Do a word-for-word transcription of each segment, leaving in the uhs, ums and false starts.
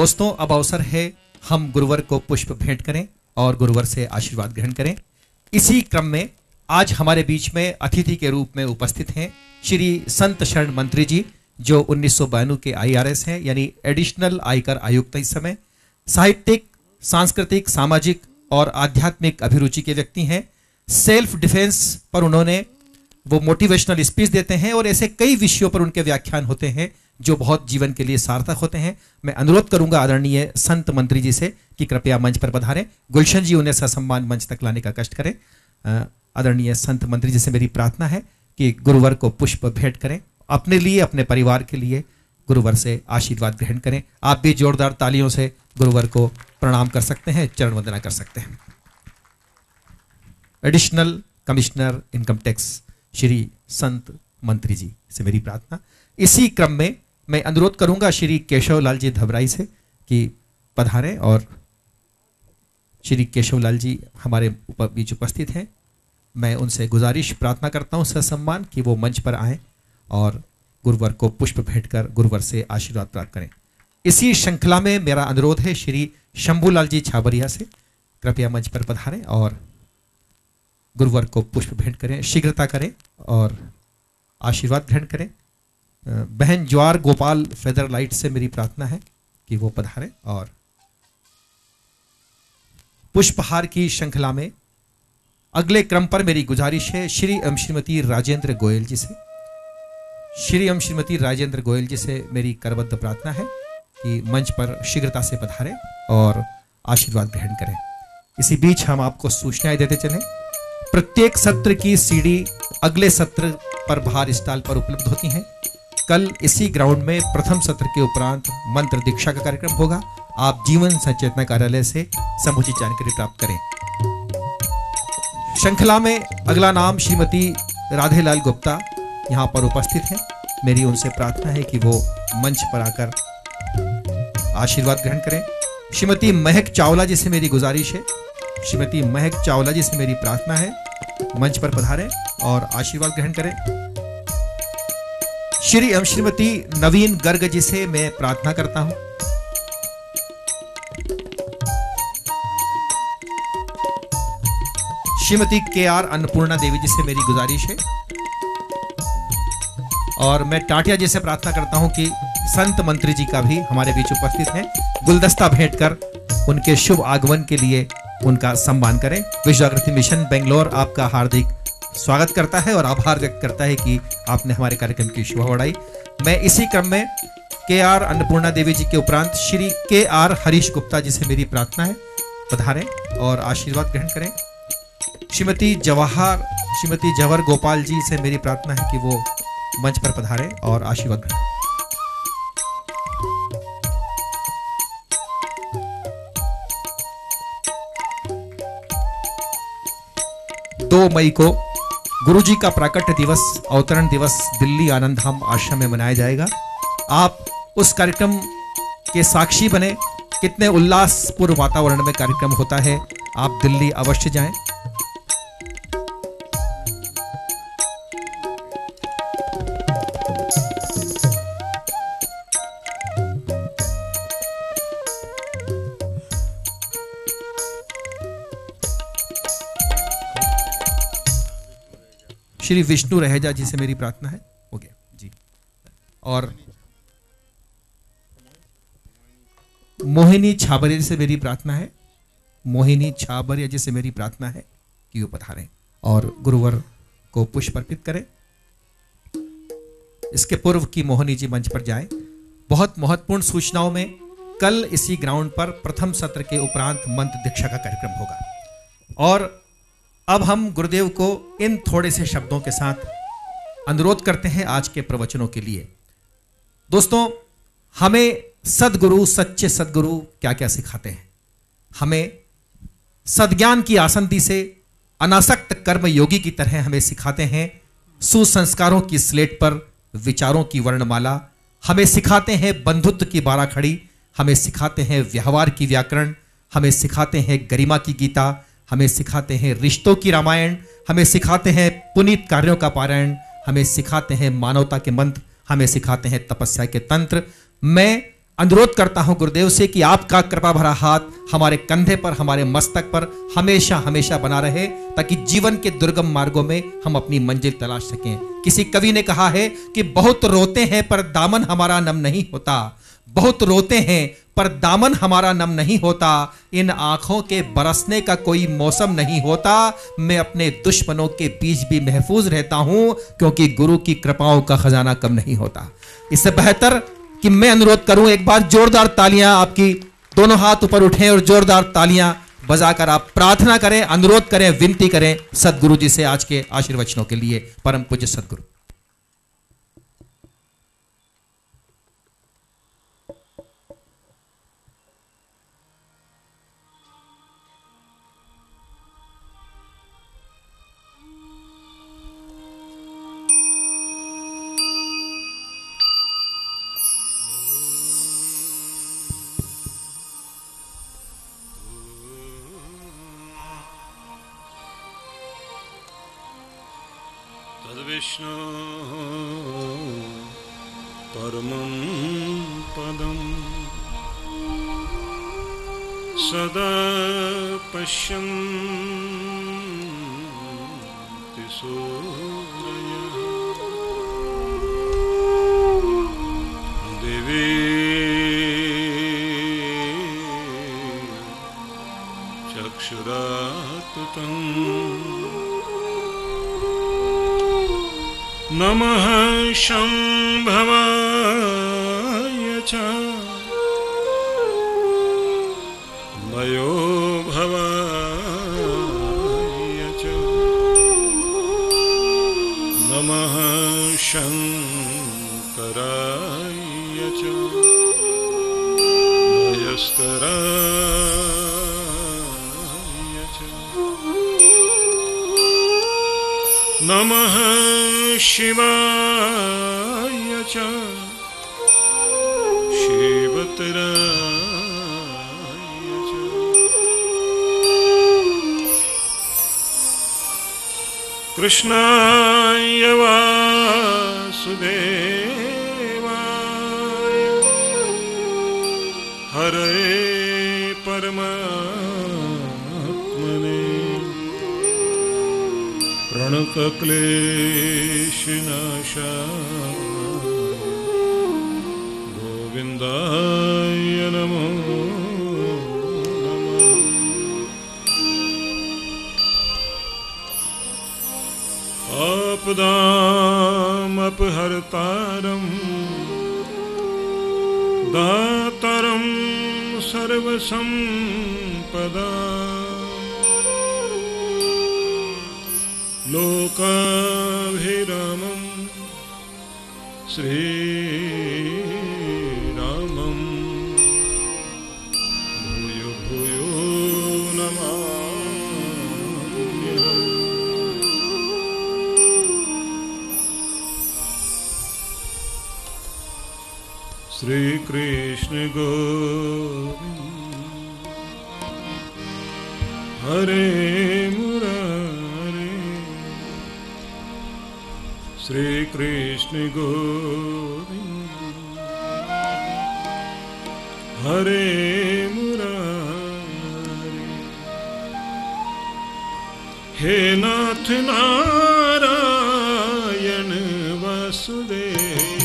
दोस्तों अब अवसर है हम गुरुवर को पुष्प भेंट करें और गुरुवर से आशीर्वाद ग्रहण करें। इसी क्रम में आज हमारे बीच में अतिथि के रूप में उपस्थित हैं श्री संत शरण मंत्री जी, जो उन्नीस सौ बानवे के आई आर एस हैं, यानी एडिशनल आयकर आयुक्त इस समय। साहित्यिक, सांस्कृतिक, सामाजिक और आध्यात्मिक अभिरुचि के व्यक्ति हैं। सेल्फ डिफेंस पर उन्होंने वो मोटिवेशनल स्पीच देते हैं और ऐसे कई विषयों पर उनके व्याख्यान होते हैं जो बहुत जीवन के लिए सार्थक होते हैं। मैं अनुरोध करूंगा आदरणीय संत मंत्री जी से कि कृपया मंच पर पधारें। गुलशन जी उन्हें ससम्मान मंच तक लाने का कष्ट करें। आदरणीय संत मंत्री जी से मेरी प्रार्थना है कि गुरुवर को पुष्प भेंट करें, अपने लिए, अपने परिवार के लिए गुरुवर से आशीर्वाद ग्रहण करें। आप भी जोरदार तालियों से गुरुवर को प्रणाम कर सकते हैं, चरण वंदना कर सकते हैं। Additional commissioner income tax Shri Sant Mantri जी से मेरी प्रार्थना। इसी क्रम में मैं अनुरोध करूंगा श्री केशव लाल जी धबराई से कि पधारें और श्री केशव लाल जी हमारे बीच उपस्थित हैं। मैं उनसे गुजारिश प्रार्थना करता हूं ससम्मान कि वो मंच पर आएं और गुरुवर को पुष्प भेंट कर गुरुवर से आशीर्वाद प्राप्त करें। इसी श्रृंखला में मेरा अनुरोध है श्री शंभुलाल जी छाबड़िया से, कृपया मंच पर पधारें और गुरुवर को पुष्प भेंट करें, शीघ्रता करें और आशीर्वाद ग्रहण करें। बहन ज्वार गोपाल फेदर लाइट से मेरी प्रार्थना है कि वो पधारें और पुष्पहार की श्रृंखला में अगले क्रम पर मेरी गुजारिश है श्री एवं श्रीमती राजेंद्र गोयल जी से। श्री एवं श्रीमती राजेंद्र गोयल जी से मेरी करबद्ध प्रार्थना है कि मंच पर शीघ्रता से पधारें और आशीर्वाद ग्रहण करें। इसी बीच हम आपको सूचनाएं देते चलें। प्रत्येक सत्र की सीडी अगले सत्र पर बाहर स्टॉल पर उपलब्ध होती हैं। कल इसी ग्राउंड में प्रथम सत्र के उपरांत मंत्र दीक्षा का कार्यक्रम होगा। आप जीवन संचेतना कार्यालय से समुचित जानकारी प्राप्त करें। श्रृंखला में अगला नाम श्रीमती राधेलाल गुप्ता यहाँ पर उपस्थित हैं। मेरी उनसे प्रार्थना है कि वो मंच पर आकर आशीर्वाद ग्रहण करें। श्रीमती महक चावला जी से मेरी गुजारिश है, श्रीमती महक चावला जी से मेरी प्रार्थना है मंच पर पधारें और आशीर्वाद ग्रहण करें। श्री एवं श्रीमती नवीन गर्ग जी से मैं प्रार्थना करता हूं। श्रीमती के आर अन्नपूर्णा देवी जी से मेरी गुजारिश है और मैं टाटिया जी से प्रार्थना करता हूं कि संत मंत्री जी का भी हमारे बीच उपस्थित हैं, गुलदस्ता भेंट कर उनके शुभ आगमन के लिए उनका सम्मान करें। विश्व जागृति मिशन बेंगलोर आपका हार्दिक स्वागत करता है और आभार व्यक्त करता है कि आपने हमारे कार्यक्रम की शोभा बढ़ाई। मैं इसी क्रम में के आर अन्नपूर्णा देवी जी के उपरांत श्री के आर हरीश गुप्ता जी से मेरी प्रार्थना है पधारें और आशीर्वाद ग्रहण करें। श्रीमती जवाहर श्रीमती जवाहर गोपाल जी से मेरी प्रार्थना है कि वो मंच पर पधारें और आशीर्वाद ग्रहण करें। दो मई को गुरु जी का प्राकट्य दिवस, अवतरण दिवस दिल्ली आनंद धाम आश्रम में मनाया जाएगा। आप उस कार्यक्रम के साक्षी बने। कितने उल्लासपूर्ण वातावरण में कार्यक्रम होता है, आप दिल्ली अवश्य जाएं। श्री विष्णु रहेजा जी से मेरी प्रार्थना है, हो गया जी, और मोहिनी छाबड़िया जी से मेरी प्रार्थना है, मोहिनी छाबड़िया जी से मेरी प्रार्थना है कि वो पधारें और गुरुवर को पुष्प अर्पित करें। इसके पूर्व की मोहिनी जी मंच पर जाएं। बहुत महत्वपूर्ण सूचनाओं में कल इसी ग्राउंड पर प्रथम सत्र के उपरांत मंत्र दीक्षा का कार्यक्रम होगा। और अब हम गुरुदेव को इन थोड़े से शब्दों के साथ अनुरोध करते हैं आज के प्रवचनों के लिए। दोस्तों, हमें सद्गुरु, सच्चे सद्गुरु क्या क्या सिखाते हैं। हमें सद्ज्ञान की आसंदी से अनासक्त कर्मयोगी की तरह हमें सिखाते हैं। सुसंस्कारों की स्लेट पर विचारों की वर्णमाला हमें सिखाते हैं। बंधुत्व की बाराखड़ी हमें सिखाते हैं। व्यवहार की व्याकरण हमें सिखाते हैं। गरिमा की गीता हमें सिखाते हैं। रिश्तों की रामायण हमें सिखाते हैं। पुनीत कार्यों का पारायण हमें सिखाते हैं। मानवता के मंत्र हमें सिखाते हैं। तपस्या के तंत्र। मैं अनुरोध करता हूं गुरुदेव से कि आपका कृपा भरा हाथ हमारे कंधे पर, हमारे मस्तक पर हमेशा हमेशा बना रहे, ताकि जीवन के दुर्गम मार्गों में हम अपनी मंजिल तलाश सकें। किसी कवि ने कहा है कि बहुत रोते हैं पर दामन हमारा नम नहीं होता, बहुत रोते हैं पर दामन हमारा नम नहीं होता, इन आंखों के बरसने का कोई मौसम नहीं होता, मैं अपने दुश्मनों के बीच भी महफूज रहता हूं, क्योंकि गुरु की कृपाओं का खजाना कम नहीं होता। इससे बेहतर कि मैं अनुरोध करूं, एक बार जोरदार तालियां आपकी, दोनों हाथ ऊपर उठें और जोरदार तालियां बजाकर आप प्रार्थना करें, अनुरोध करें, विनती करें सदगुरु जी से आज के आशीर्वचनों के लिए। परम पूज्य सदगुरु, विष्णु परमं पदं सदा पश्यन्ति सूरयः देवी चक्षुरात्तम् नमः शंभवाय च मयो भवाय च नमः शंकराय च नमस्कार नमः शिवाय च शिवतराय च कृष्णाय वासुदेवाय हरे परमा प्रणतक्लेशनाशाय गोविंदाय नमो नमः। आपदामपहर्तारं दातारं सर्वसंपदाम् लोकाभिरामं श्रीरामं भूयो भूयो नमामि। श्री कृष्ण गोविंद हरे श्री कृष्ण गोविंद हरे मुरारी। हे नाथ नारायण वासुदेव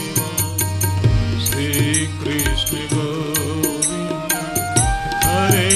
श्री कृष्ण गोविंद हरे।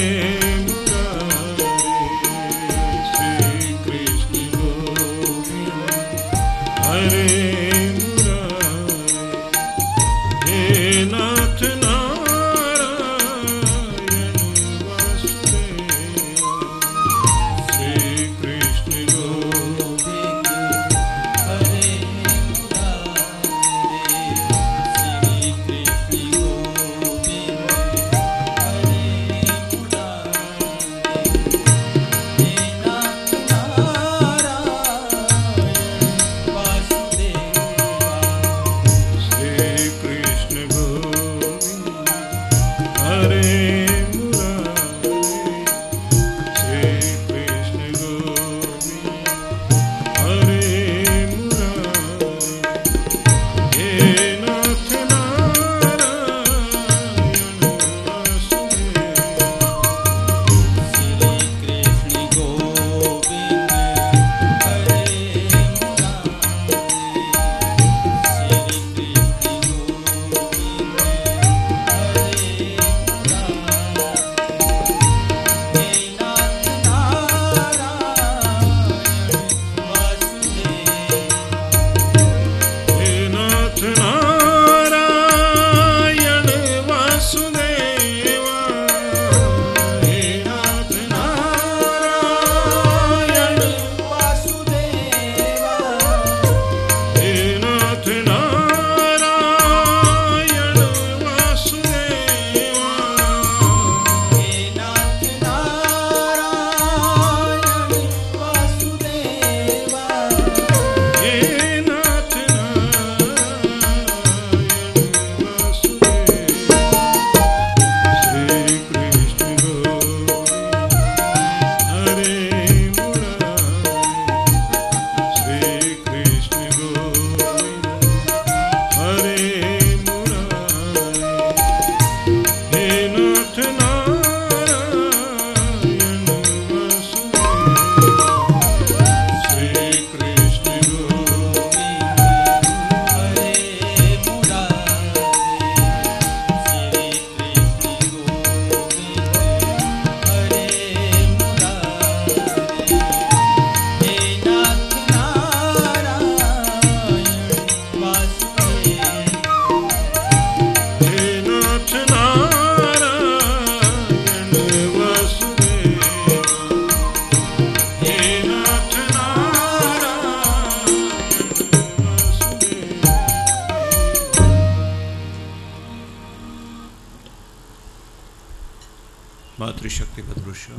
मातृशक्ति का दृश्य।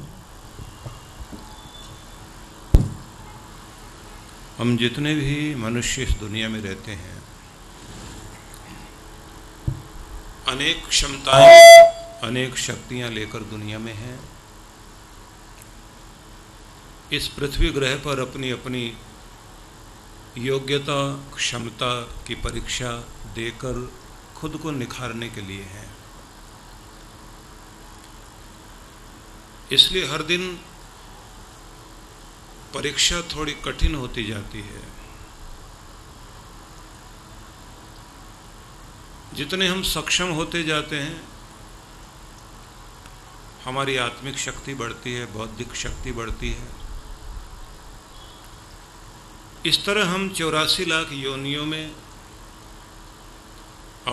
हम जितने भी मनुष्य इस दुनिया में रहते हैं अनेक क्षमताएं अनेक शक्तियां लेकर दुनिया में हैं। इस पृथ्वी ग्रह पर अपनी अपनी योग्यता क्षमता की परीक्षा देकर खुद को निखारने के लिए हैं। इसलिए हर दिन परीक्षा थोड़ी कठिन होती जाती है। जितने हम सक्षम होते जाते हैं हमारी आत्मिक शक्ति बढ़ती है, बौद्धिक शक्ति बढ़ती है। इस तरह हम चौरासी लाख योनियों में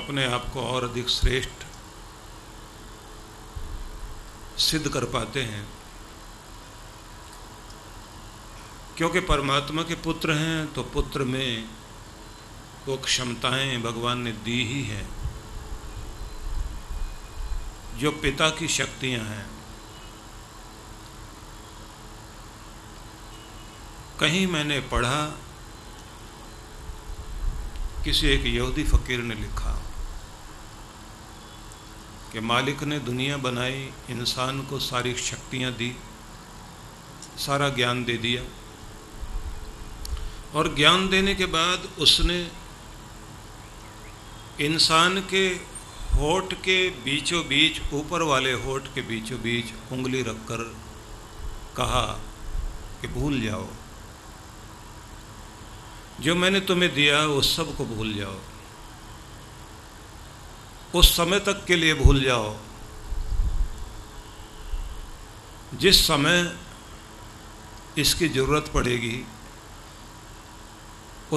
अपने आप को और अधिक श्रेष्ठ सिद्ध कर पाते हैं, क्योंकि परमात्मा के पुत्र हैं तो पुत्र में वो क्षमताएं भगवान ने दी ही हैं जो पिता की शक्तियां हैं। कहीं मैंने पढ़ा, किसी एक यहूदी फकीर ने लिखा कि मालिक ने दुनिया बनाई, इंसान को सारी शक्तियां दी, सारा ज्ञान दे दिया, और ज्ञान देने के बाद उसने इंसान के होठ के बीचों बीच, ऊपर वाले होठ के बीचों बीच उंगली रखकर कहा कि भूल जाओ, जो मैंने तुम्हें दिया उस सब को भूल जाओ, उस समय तक के लिए भूल जाओ जिस समय इसकी ज़रूरत पड़ेगी,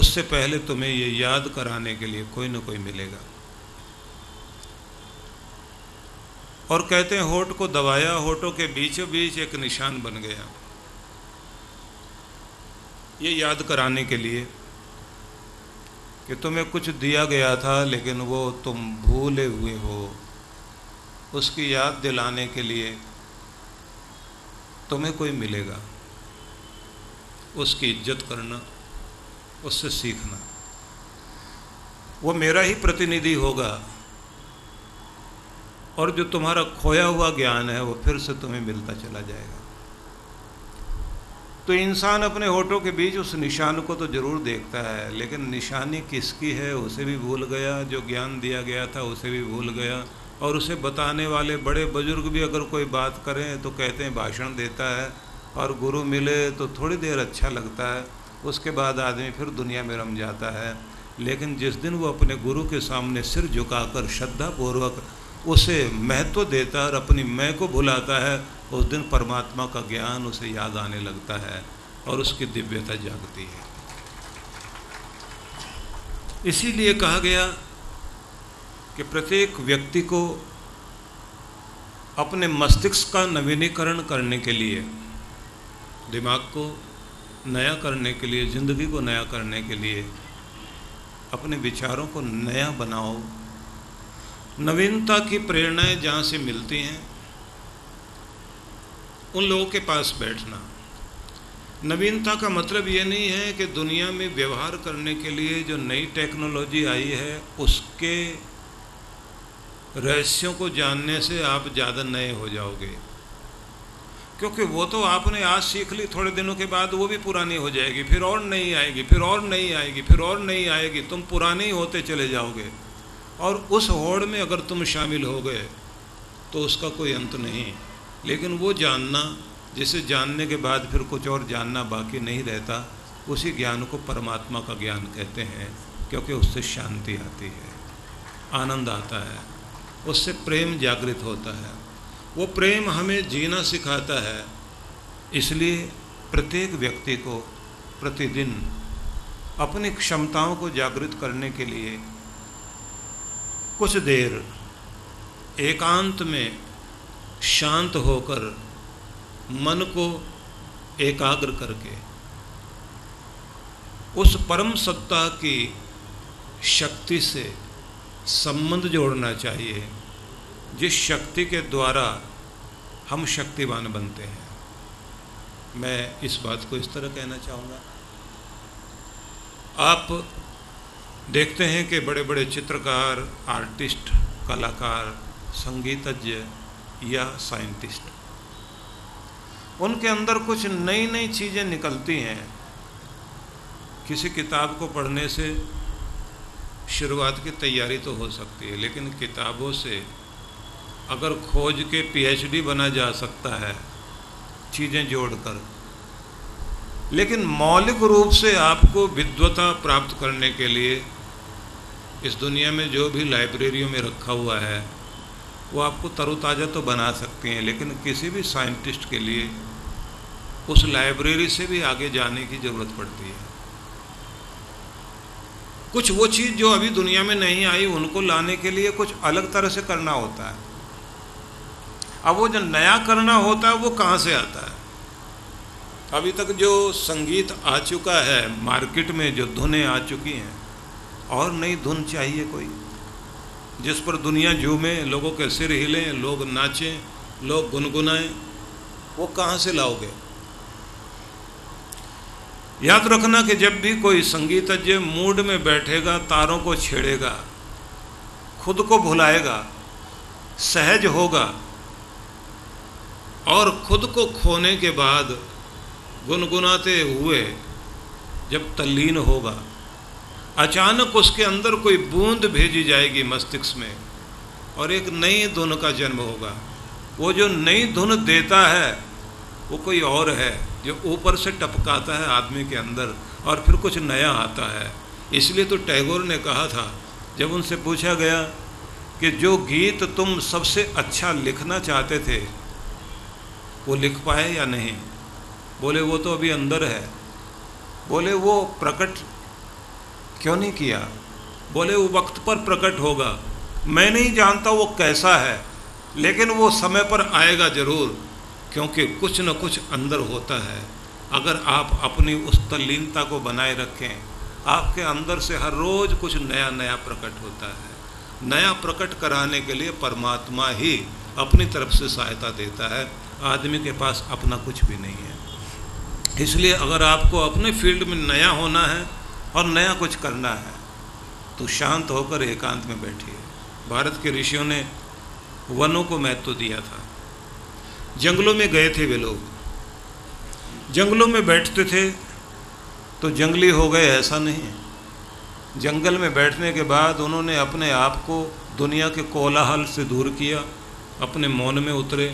उससे पहले तुम्हें ये याद कराने के लिए कोई ना कोई मिलेगा। और कहते हैं होठ को दबाया, होठों के बीचों बीच एक निशान बन गया, ये याद कराने के लिए कि तुम्हें कुछ दिया गया था लेकिन वो तुम भूले हुए हो। उसकी याद दिलाने के लिए तुम्हें कोई मिलेगा। उसकी इज्जत करना, उससे सीखना, वो मेरा ही प्रतिनिधि होगा और जो तुम्हारा खोया हुआ ज्ञान है वो फिर से तुम्हें मिलता चला जाएगा। तो इंसान अपने होठों के बीच उस निशान को तो ज़रूर देखता है, लेकिन निशानी किसकी है उसे भी भूल गया, जो ज्ञान दिया गया था उसे भी भूल गया। और उसे बताने वाले बड़े बुजुर्ग भी अगर कोई बात करें तो कहते हैं भाषण देता है और गुरु मिले तो थोड़ी देर अच्छा लगता है, उसके बाद आदमी फिर दुनिया में रम जाता है। लेकिन जिस दिन वो अपने गुरु के सामने सिर झुकाकर श्रद्धापूर्वक उसे महत्व देता और अपनी मैं को भुलाता है, उस दिन परमात्मा का ज्ञान उसे याद आने लगता है और उसकी दिव्यता जागती है। इसीलिए कहा गया कि प्रत्येक व्यक्ति को अपने मस्तिष्क का नवीनीकरण करने के लिए, दिमाग को नया करने के लिए, ज़िंदगी को नया करने के लिए अपने विचारों को नया बनाओ। नवीनता की प्रेरणाएं जहाँ से मिलती हैं उन लोगों के पास बैठना। नवीनता का मतलब ये नहीं है कि दुनिया में व्यवहार करने के लिए जो नई टेक्नोलॉजी आई है उसके रहस्यों को जानने से आप ज़्यादा नए हो जाओगे, क्योंकि वो तो आपने आज सीख ली, थोड़े दिनों के बाद वो भी पुरानी हो जाएगी, फिर और नहीं आएगी, फिर और नहीं आएगी, फिर और नहीं आएगी, तुम पुराने ही होते चले जाओगे। और उस होड़ में अगर तुम शामिल हो गए तो उसका कोई अंत नहीं। लेकिन वो जानना जिसे जानने के बाद फिर कुछ और जानना बाकी नहीं रहता, उसी ज्ञान को परमात्मा का ज्ञान कहते हैं, क्योंकि उससे शांति आती है, आनंद आता है, उससे प्रेम जागृत होता है। वो प्रेम हमें जीना सिखाता है। इसलिए प्रत्येक व्यक्ति को प्रतिदिन अपनी क्षमताओं को जागृत करने के लिए कुछ देर एकांत में शांत होकर मन को एकाग्र करके उस परम सत्ता की शक्ति से संबंध जोड़ना चाहिए, जिस शक्ति के द्वारा हम शक्तिवान बनते हैं। मैं इस बात को इस तरह कहना चाहूँगा, आप देखते हैं कि बड़े बड़े चित्रकार, आर्टिस्ट, कलाकार, संगीतज्ञ या साइंटिस्ट, उनके अंदर कुछ नई नई चीज़ें निकलती हैं। किसी किताब को पढ़ने से शुरुआत की तैयारी तो हो सकती है, लेकिन किताबों से अगर खोज के पीएचडी बना जा सकता है चीज़ें जोड़कर, लेकिन मौलिक रूप से आपको विद्वता प्राप्त करने के लिए इस दुनिया में जो भी लाइब्रेरियों में रखा हुआ है वो आपको तरोताज़ा तो बना सकती हैं, लेकिन किसी भी साइंटिस्ट के लिए उस लाइब्रेरी से भी आगे जाने की ज़रूरत पड़ती है। कुछ वो चीज़ जो अभी दुनिया में नहीं आई उनको लाने के लिए कुछ अलग तरह से करना होता है। अब वो जो नया करना होता है वो कहाँ से आता है? अभी तक जो संगीत आ चुका है मार्केट में, जो धुनें आ चुकी हैं, और नई धुन चाहिए कोई जिस पर दुनिया झूमे, लोगों के सिर हिलें, लोग नाचें, लोग गुनगुनाएं। वो कहाँ से लाओगे? याद रखना कि जब भी कोई संगीतज्ञ मूड में बैठेगा, तारों को छेड़ेगा, खुद को भुलाएगा, सहज होगा और खुद को खोने के बाद गुनगुनाते हुए जब तल्लीन होगा, अचानक उसके अंदर कोई बूंद भेजी जाएगी मस्तिष्क में और एक नई धुन का जन्म होगा। वो जो नई धुन देता है वो कोई और है, जो ऊपर से टपकाता है आदमी के अंदर और फिर कुछ नया आता है। इसलिए तो टैगोर ने कहा था, जब उनसे पूछा गया कि जो गीत तुम सबसे अच्छा लिखना चाहते थे वो लिख पाए या नहीं, बोले वो तो अभी अंदर है। बोले वो प्रकट क्यों नहीं किया? बोले वो वक्त पर प्रकट होगा, मैं नहीं जानता वो कैसा है, लेकिन वो समय पर आएगा ज़रूर, क्योंकि कुछ न कुछ अंदर होता है। अगर आप अपनी उस तल्लीनता को बनाए रखें, आपके अंदर से हर रोज़ कुछ नया नया प्रकट होता है। नया प्रकट कराने के लिए परमात्मा ही अपनी तरफ से सहायता देता है, आदमी के पास अपना कुछ भी नहीं है। इसलिए अगर आपको अपने फील्ड में नया होना है और नया कुछ करना है तो शांत होकर एकांत में बैठिए। भारत के ऋषियों ने वनों को महत्व दिया था। जंगलों में गए थे वे लोग, जंगलों में बैठते थे तो जंगली हो गए, ऐसा नहीं। जंगल में बैठने के बाद उन्होंने अपने आप को दुनिया के कोलाहल से दूर किया, अपने मौन में उतरे,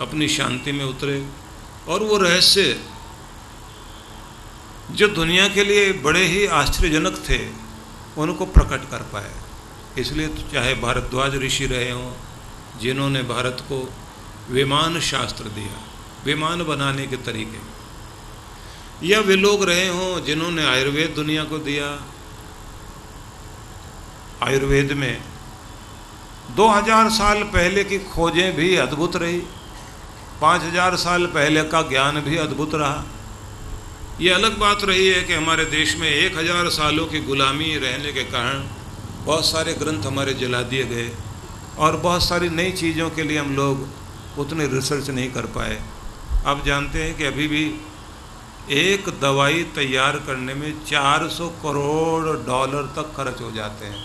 अपनी शांति में उतरे, और वो रहस्य जो दुनिया के लिए बड़े ही आश्चर्यजनक थे उनको प्रकट कर पाए। इसलिए तो चाहे भारद्वाज ऋषि रहे हों, जिन्होंने भारत को विमान शास्त्र दिया, विमान बनाने के तरीके, या वे लोग रहे हों जिन्होंने आयुर्वेद दुनिया को दिया। आयुर्वेद में दो हज़ार साल पहले की खोजें भी अद्भुत रही, पाँच हज़ार साल पहले का ज्ञान भी अद्भुत रहा। ये अलग बात रही है कि हमारे देश में एक हज़ार सालों की गुलामी रहने के कारण बहुत सारे ग्रंथ हमारे जला दिए गए और बहुत सारी नई चीज़ों के लिए हम लोग उतने रिसर्च नहीं कर पाए। आप जानते हैं कि अभी भी एक दवाई तैयार करने में चार सौ करोड़ डॉलर तक खर्च हो जाते हैं,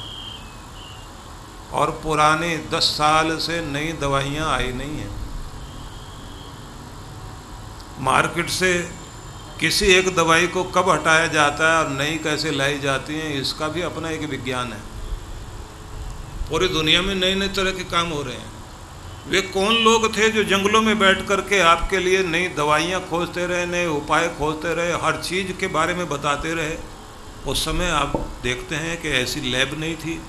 और पुराने दस साल से नई दवाइयाँ आई नहीं हैं। मार्केट से किसी एक दवाई को कब हटाया जाता है और नई कैसे लाई जाती है, इसका भी अपना एक विज्ञान है। पूरी दुनिया में नए नए तरह के काम हो रहे हैं। वे कौन लोग थे जो जंगलों में बैठ कर के आपके लिए नई दवाइयाँ खोजते रहे, नए उपाय खोजते रहे, हर चीज़ के बारे में बताते रहे? उस समय आप देखते हैं कि ऐसी लैब नहीं थी,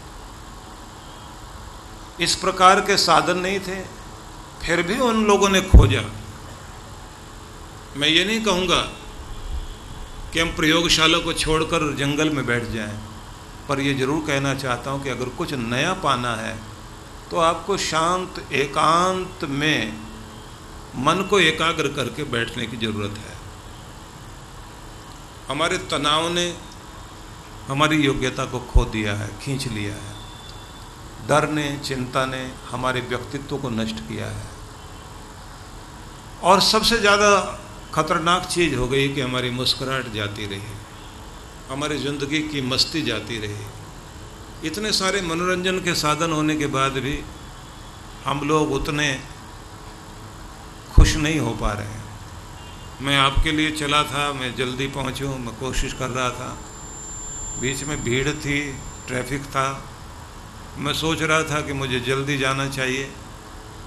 इस प्रकार के साधन नहीं थे, फिर भी उन लोगों ने खोजा। मैं ये नहीं कहूँगा कि हम प्रयोगशाला को छोड़कर जंगल में बैठ जाएं, पर यह ज़रूर कहना चाहता हूं कि अगर कुछ नया पाना है तो आपको शांत एकांत में मन को एकाग्र करके बैठने की ज़रूरत है। हमारे तनाव ने हमारी योग्यता को खो दिया है, खींच लिया है। डर ने, चिंता ने हमारे व्यक्तित्व को नष्ट किया है। और सबसे ज़्यादा खतरनाक चीज़ हो गई कि हमारी मुस्कुराहट जाती रही, हमारी ज़िंदगी की मस्ती जाती रही। इतने सारे मनोरंजन के साधन होने के बाद भी हम लोग उतने खुश नहीं हो पा रहे हैं। मैं आपके लिए चला था, मैं जल्दी पहुँचूँ, मैं कोशिश कर रहा था, बीच में भीड़ थी, ट्रैफिक था, मैं सोच रहा था कि मुझे जल्दी जाना चाहिए,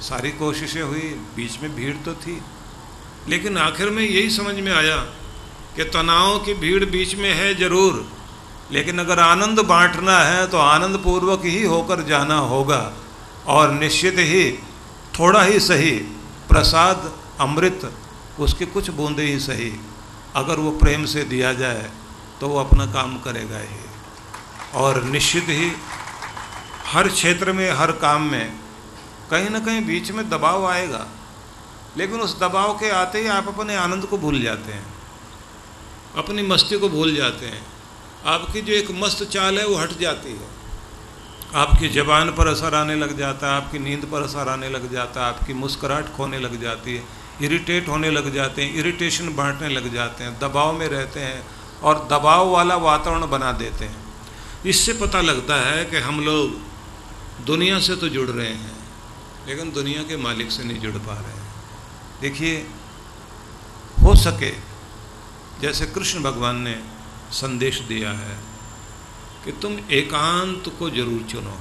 सारी कोशिशें हुई, बीच में भीड़ तो थी, लेकिन आखिर में यही समझ में आया कि तनाव की भीड़ बीच में है ज़रूर, लेकिन अगर आनंद बांटना है तो आनंद पूर्वक ही होकर जाना होगा। और निश्चित ही थोड़ा ही सही प्रसाद अमृत, उसके कुछ बूंदें ही सही, अगर वो प्रेम से दिया जाए तो वो अपना काम करेगा ही। और निश्चित ही हर क्षेत्र में, हर काम में कहीं ना कहीं बीच में दबाव आएगा, लेकिन उस दबाव के आते ही आप अपने आनंद को भूल जाते हैं, अपनी मस्ती को भूल जाते हैं, आपकी जो एक मस्त चाल है वो हट जाती है, आपकी ज़बान पर असर आने लग जाता है, आपकी नींद पर असर आने लग जाता है, आपकी मुस्कुराहट खोने लग जाती है, इरिटेट होने लग जाते हैं, इरिटेशन बांटने लग जाते हैं, दबाव में रहते हैं और दबाव वाला वातावरण बना देते हैं। इससे पता लगता है कि हम लोग दुनिया से तो जुड़ रहे हैं, लेकिन दुनिया के मालिक से नहीं जुड़ पा रहे हैं। देखिए, हो सके जैसे कृष्ण भगवान ने संदेश दिया है कि तुम एकांत को जरूर चुनो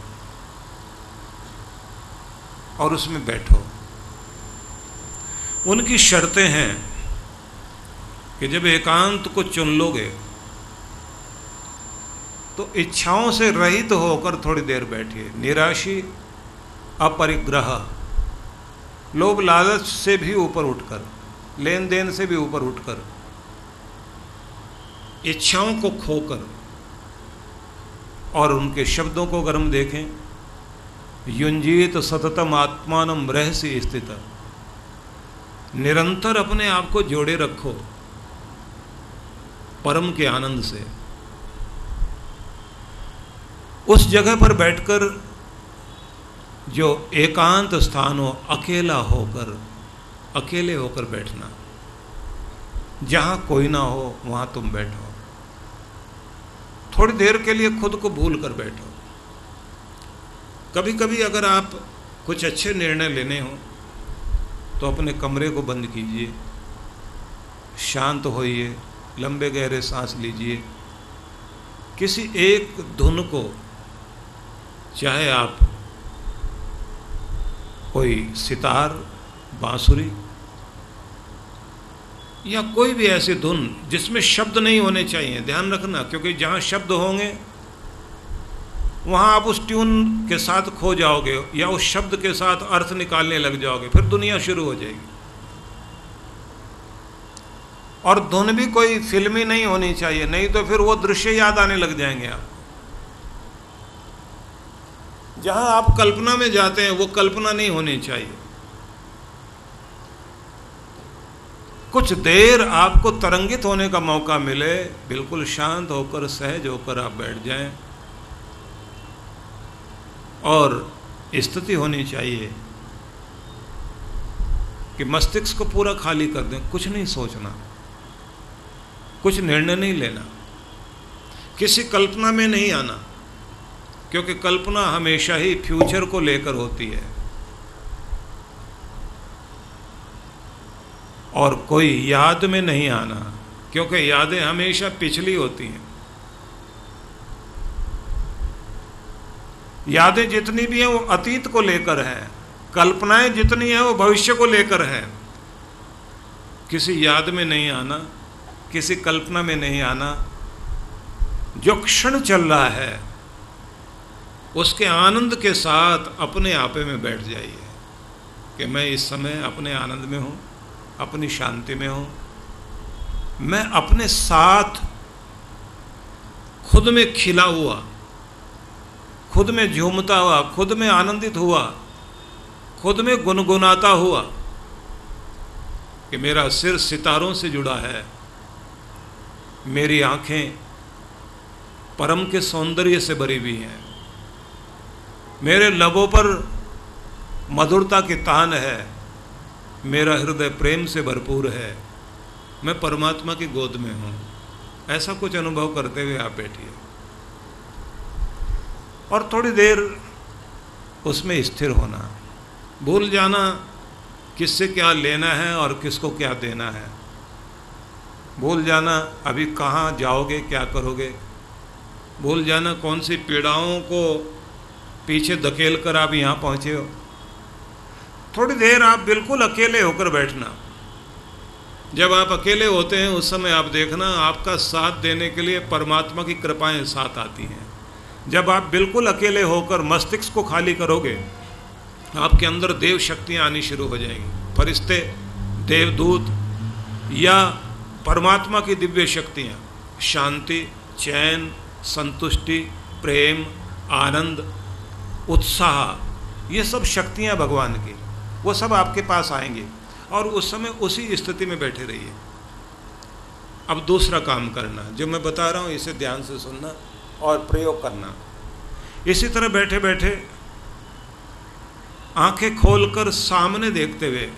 और उसमें बैठो। उनकी शर्तें हैं कि जब एकांत को चुन लोगे तो इच्छाओं से रहित होकर थोड़ी देर बैठिए। निराशी अपरिग्रह, लोभ लालच से भी ऊपर उठकर, लेन देन से भी ऊपर उठकर, इच्छाओं को खोकर, और उनके शब्दों को अगर हम देखें, युंजीत सततम आत्मानम रहसि स्थित, निरंतर अपने आप को जोड़े रखो परम के आनंद से। उस जगह पर बैठकर जो एकांत स्थान हो, अकेला होकर, अकेले होकर बैठना, जहाँ कोई ना हो वहाँ तुम बैठो, थोड़ी देर के लिए खुद को भूल कर बैठो। कभी कभी अगर आप कुछ अच्छे निर्णय लेने हो तो अपने कमरे को बंद कीजिए, शांत होइए, लंबे गहरे सांस लीजिए, किसी एक धुन को, चाहे आप कोई सितार, बांसुरी या कोई भी ऐसी धुन जिसमें शब्द नहीं होने चाहिए, ध्यान रखना, क्योंकि जहाँ शब्द होंगे वहाँ आप उस ट्यून के साथ खो जाओगे या उस शब्द के साथ अर्थ निकालने लग जाओगे, फिर दुनिया शुरू हो जाएगी। और धुन भी कोई फिल्मी नहीं होनी चाहिए, नहीं तो फिर वो दृश्य याद आने लग जाएंगे आप। जहां आप कल्पना में जाते हैं वो कल्पना नहीं होनी चाहिए। कुछ देर आपको तरंगित होने का मौका मिले, बिल्कुल शांत होकर, सहज होकर आप बैठ जाएं। और स्थिति होनी चाहिए कि मस्तिष्क को पूरा खाली कर दें, कुछ नहीं सोचना, कुछ निर्णय नहीं लेना, किसी कल्पना में नहीं आना, क्योंकि कल्पना हमेशा ही फ्यूचर को लेकर होती है। और कोई याद में नहीं आना, क्योंकि यादें हमेशा पिछली होती हैं। यादें जितनी भी हैं वो अतीत को लेकर हैं, कल्पनाएं जितनी हैं वो भविष्य को लेकर हैं। किसी याद में नहीं आना, किसी कल्पना में नहीं आना, जो क्षण चल रहा है उसके आनंद के साथ अपने आपे में बैठ जाइए कि मैं इस समय अपने आनंद में हूँ, अपनी शांति में हूँ, मैं अपने साथ खुद में खिला हुआ, खुद में झूमता हुआ, खुद में आनंदित हुआ, खुद में गुनगुनाता हुआ कि मेरा सिर सितारों से जुड़ा है, मेरी आँखें परम के सौंदर्य से भरी हुई हैं, मेरे लबों पर मधुरता की तान है, मेरा हृदय प्रेम से भरपूर है, मैं परमात्मा की गोद में हूँ, ऐसा कुछ अनुभव करते हुए आप बैठिए और थोड़ी देर उसमें स्थिर होना, भूल जाना किससे क्या लेना है और किसको क्या देना है, भूल जाना अभी कहाँ जाओगे क्या करोगे, भूल जाना कौन सी पीड़ाओं को पीछे धकेल कर आप यहाँ पहुँचे हो। थोड़ी देर आप बिल्कुल अकेले होकर बैठना। जब आप अकेले होते हैं उस समय आप देखना आपका साथ देने के लिए परमात्मा की कृपाएं साथ आती हैं। जब आप बिल्कुल अकेले होकर मस्तिष्क को खाली करोगे आपके अंदर देव शक्तियाँ आनी शुरू हो जाएंगी, फरिश्ते, देवदूत या परमात्मा की दिव्य शक्तियाँ, शांति, चैन, संतुष्टि, प्रेम, आनंद, उत्साह, ये सब शक्तियाँ भगवान की, वो सब आपके पास आएंगे और उस समय उसी स्थिति में बैठे रहिए। अब दूसरा काम करना जो मैं बता रहा हूँ, इसे ध्यान से सुनना और प्रयोग करना। इसी तरह बैठे बैठे आंखें खोलकर सामने देखते हुए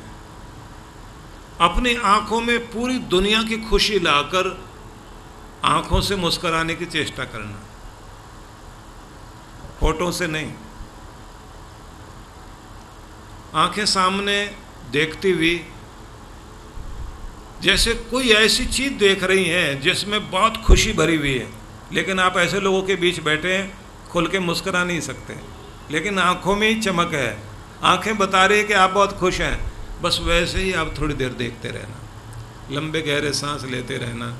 अपनी आंखों में पूरी दुनिया की खुशी लाकर आंखों से मुस्कुराने की चेष्टा करना, होठों से नहीं। आंखें सामने देखती हुई जैसे कोई ऐसी चीज़ देख रही हैं जिसमें बहुत खुशी भरी हुई है, लेकिन आप ऐसे लोगों के बीच बैठे हैं, खुल के मुस्करा नहीं सकते, लेकिन आंखों में ही चमक है, आंखें बता रही है कि आप बहुत खुश हैं। बस वैसे ही आप थोड़ी देर देखते रहना, लंबे गहरे सांस लेते रहना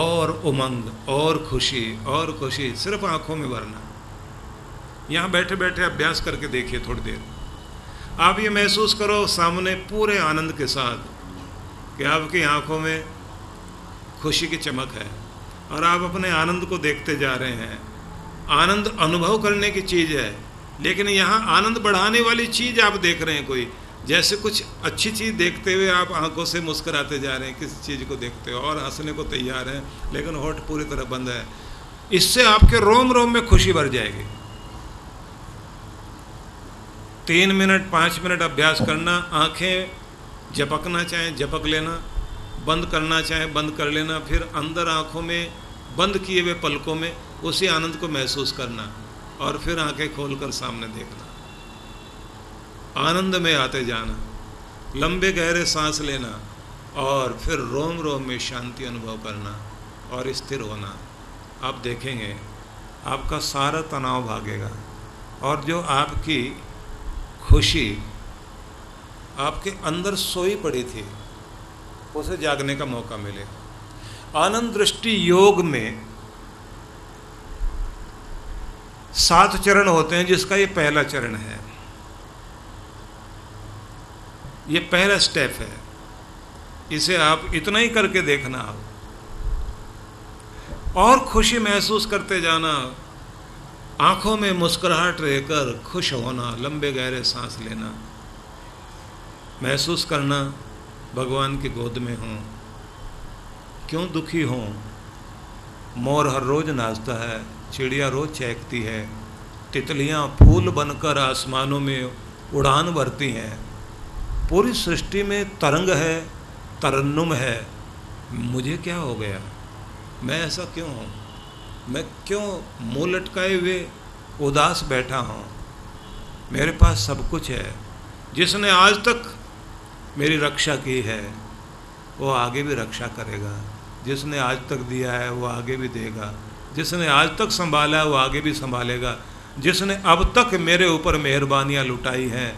और उमंग और खुशी और खुशी सिर्फ आंखों में भरना। यहाँ बैठे बैठे अभ्यास करके देखिए, थोड़ी देर आप ये महसूस करो सामने पूरे आनंद के साथ कि आपकी आंखों में खुशी की चमक है और आप अपने आनंद को देखते जा रहे हैं। आनंद अनुभव करने की चीज़ है, लेकिन यहाँ आनंद बढ़ाने वाली चीज़ आप देख रहे हैं, कोई जैसे कुछ अच्छी चीज़ देखते हुए आप आंखों से मुस्कराते जा रहे हैं, किसी चीज़ को देखते हो और हंसने को तैयार हैं, लेकिन होठ पूरी तरह बंद है। इससे आपके रोम रोम में खुशी भर जाएगी। तीन मिनट पाँच मिनट अभ्यास करना। आंखें झपकना चाहे झपक लेना, बंद करना चाहे बंद कर लेना, फिर अंदर आंखों में बंद किए हुए पलकों में उसी आनंद को महसूस करना और फिर आंखें खोलकर सामने देखना, आनंद में आते जाना, लंबे गहरे सांस लेना और फिर रोम रोम में शांति अनुभव करना और स्थिर होना। आप देखेंगे आपका सारा तनाव भागेगा और जो आपकी खुशी आपके अंदर सोई पड़ी थी उसे जागने का मौका मिलेगा। आनंद दृष्टि योग में सात चरण होते हैं, जिसका ये पहला चरण है, ये पहला स्टेप है। इसे आप इतना ही करके देखना आप और खुशी महसूस करते जाना, आँखों में मुस्कुराहट रहकर खुश होना, लंबे गहरे सांस लेना, महसूस करना भगवान की गोद में हूँ, क्यों दुखी हूँ। मोर हर रोज़ नाचता है, चिड़िया रोज़ चहकती है, तितलियाँ फूल बनकर आसमानों में उड़ान भरती हैं, पूरी सृष्टि में तरंग है, तरन्नुम है। मुझे क्या हो गया, मैं ऐसा क्यों हूँ, मैं क्यों मुँह लटकाए हुए उदास बैठा हूँ, मेरे पास सब कुछ है, जिसने आज तक मेरी रक्षा की है वो आगे भी रक्षा करेगा, जिसने आज तक दिया है वो आगे भी देगा, जिसने आज तक संभाला है वो आगे भी संभालेगा, जिसने अब तक मेरे ऊपर मेहरबानियाँ लुटाई हैं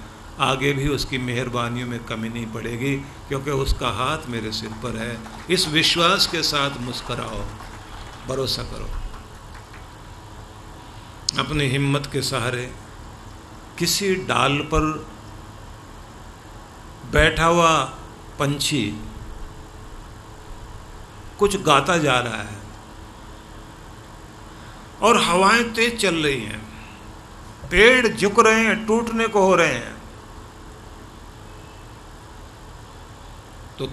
आगे भी उसकी मेहरबानियों में कमी नहीं पड़ेगी, क्योंकि उसका हाथ मेरे सिर पर है। इस विश्वास के साथ मुस्कराओ, भरोसा करो, अपनी हिम्मत के सहारे किसी डाल पर बैठा हुआ पंछी कुछ गाता जा रहा है और हवाएं तेज चल रही हैं, पेड़ झुक रहे हैं, टूटने को हो रहे हैं, तो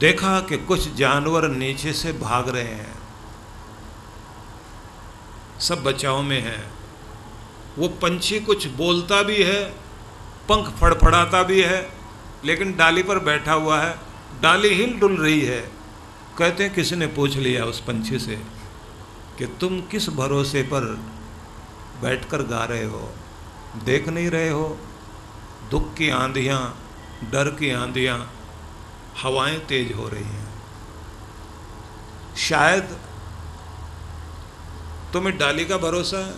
देखा कि कुछ जानवर नीचे से भाग रहे हैं, सब बचाव में है। वो पंछी कुछ बोलता भी है, पंख फड़फड़ाता भी है लेकिन डाली पर बैठा हुआ है, डाली हिल डुल रही है। कहते हैं किसी ने पूछ लिया उस पंछी से कि तुम किस भरोसे पर बैठकर गा रहे हो, देख नहीं रहे हो दुख की आंधियाँ, डर की आंधियाँ, हवाएं तेज हो रही हैं। शायद तुम्हें डाली का भरोसा है,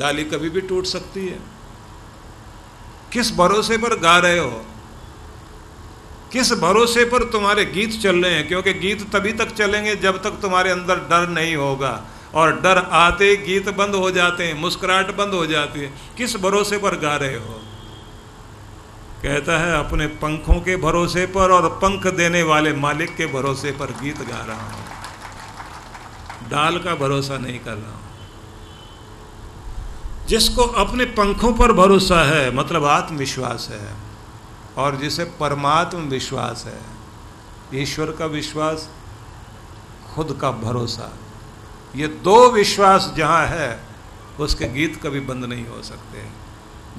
डाली कभी भी टूट सकती है। किस भरोसे पर गा रहे हो, किस भरोसे पर तुम्हारे गीत चल रहे हैं, क्योंकि गीत तभी तक चलेंगे जब तक तुम्हारे अंदर डर नहीं होगा, और डर आते गीत बंद हो जाते हैं, मुस्कुराहट बंद हो जाती है। किस भरोसे पर गा रहे हो? कहता है अपने पंखों के भरोसे पर और पंख देने वाले मालिक के भरोसे पर गीत गा रहा हूँ, डाल का भरोसा नहीं कर रहा हूँ। जिसको अपने पंखों पर भरोसा है मतलब आत्मविश्वास है, और जिसे परमात्म विश्वास है, ईश्वर का विश्वास, खुद का भरोसा, ये दो विश्वास जहाँ है उसके गीत कभी बंद नहीं हो सकते।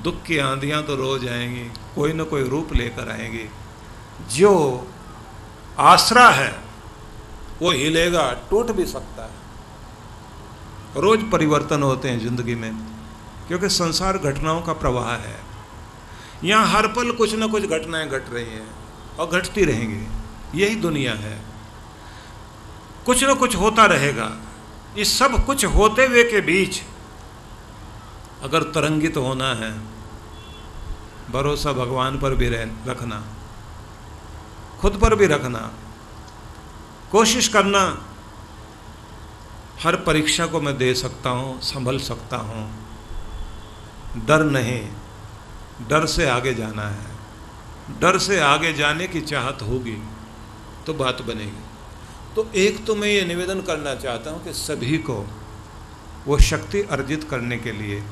दुख की आंधियाँ तो रोज आएंगी, कोई ना कोई रूप लेकर आएंगी। जो आसरा है वो हिलेगा, टूट भी सकता है। रोज परिवर्तन होते हैं जिंदगी में, क्योंकि संसार घटनाओं का प्रवाह है। यहाँ हर पल कुछ ना कुछ घटनाएं घट रही हैं और घटती रहेंगी, यही दुनिया है। कुछ ना कुछ होता रहेगा। इस सब कुछ होते हुए के बीच अगर तरंगित तो होना है, भरोसा भगवान पर भी रखना, खुद पर भी रखना। कोशिश करना हर परीक्षा को मैं दे सकता हूँ, संभल सकता हूँ। डर नहीं, डर से आगे जाना है। डर से आगे जाने की चाहत होगी तो बात बनेगी। तो एक तो मैं ये निवेदन करना चाहता हूँ कि सभी को वो शक्ति अर्जित करने के लिए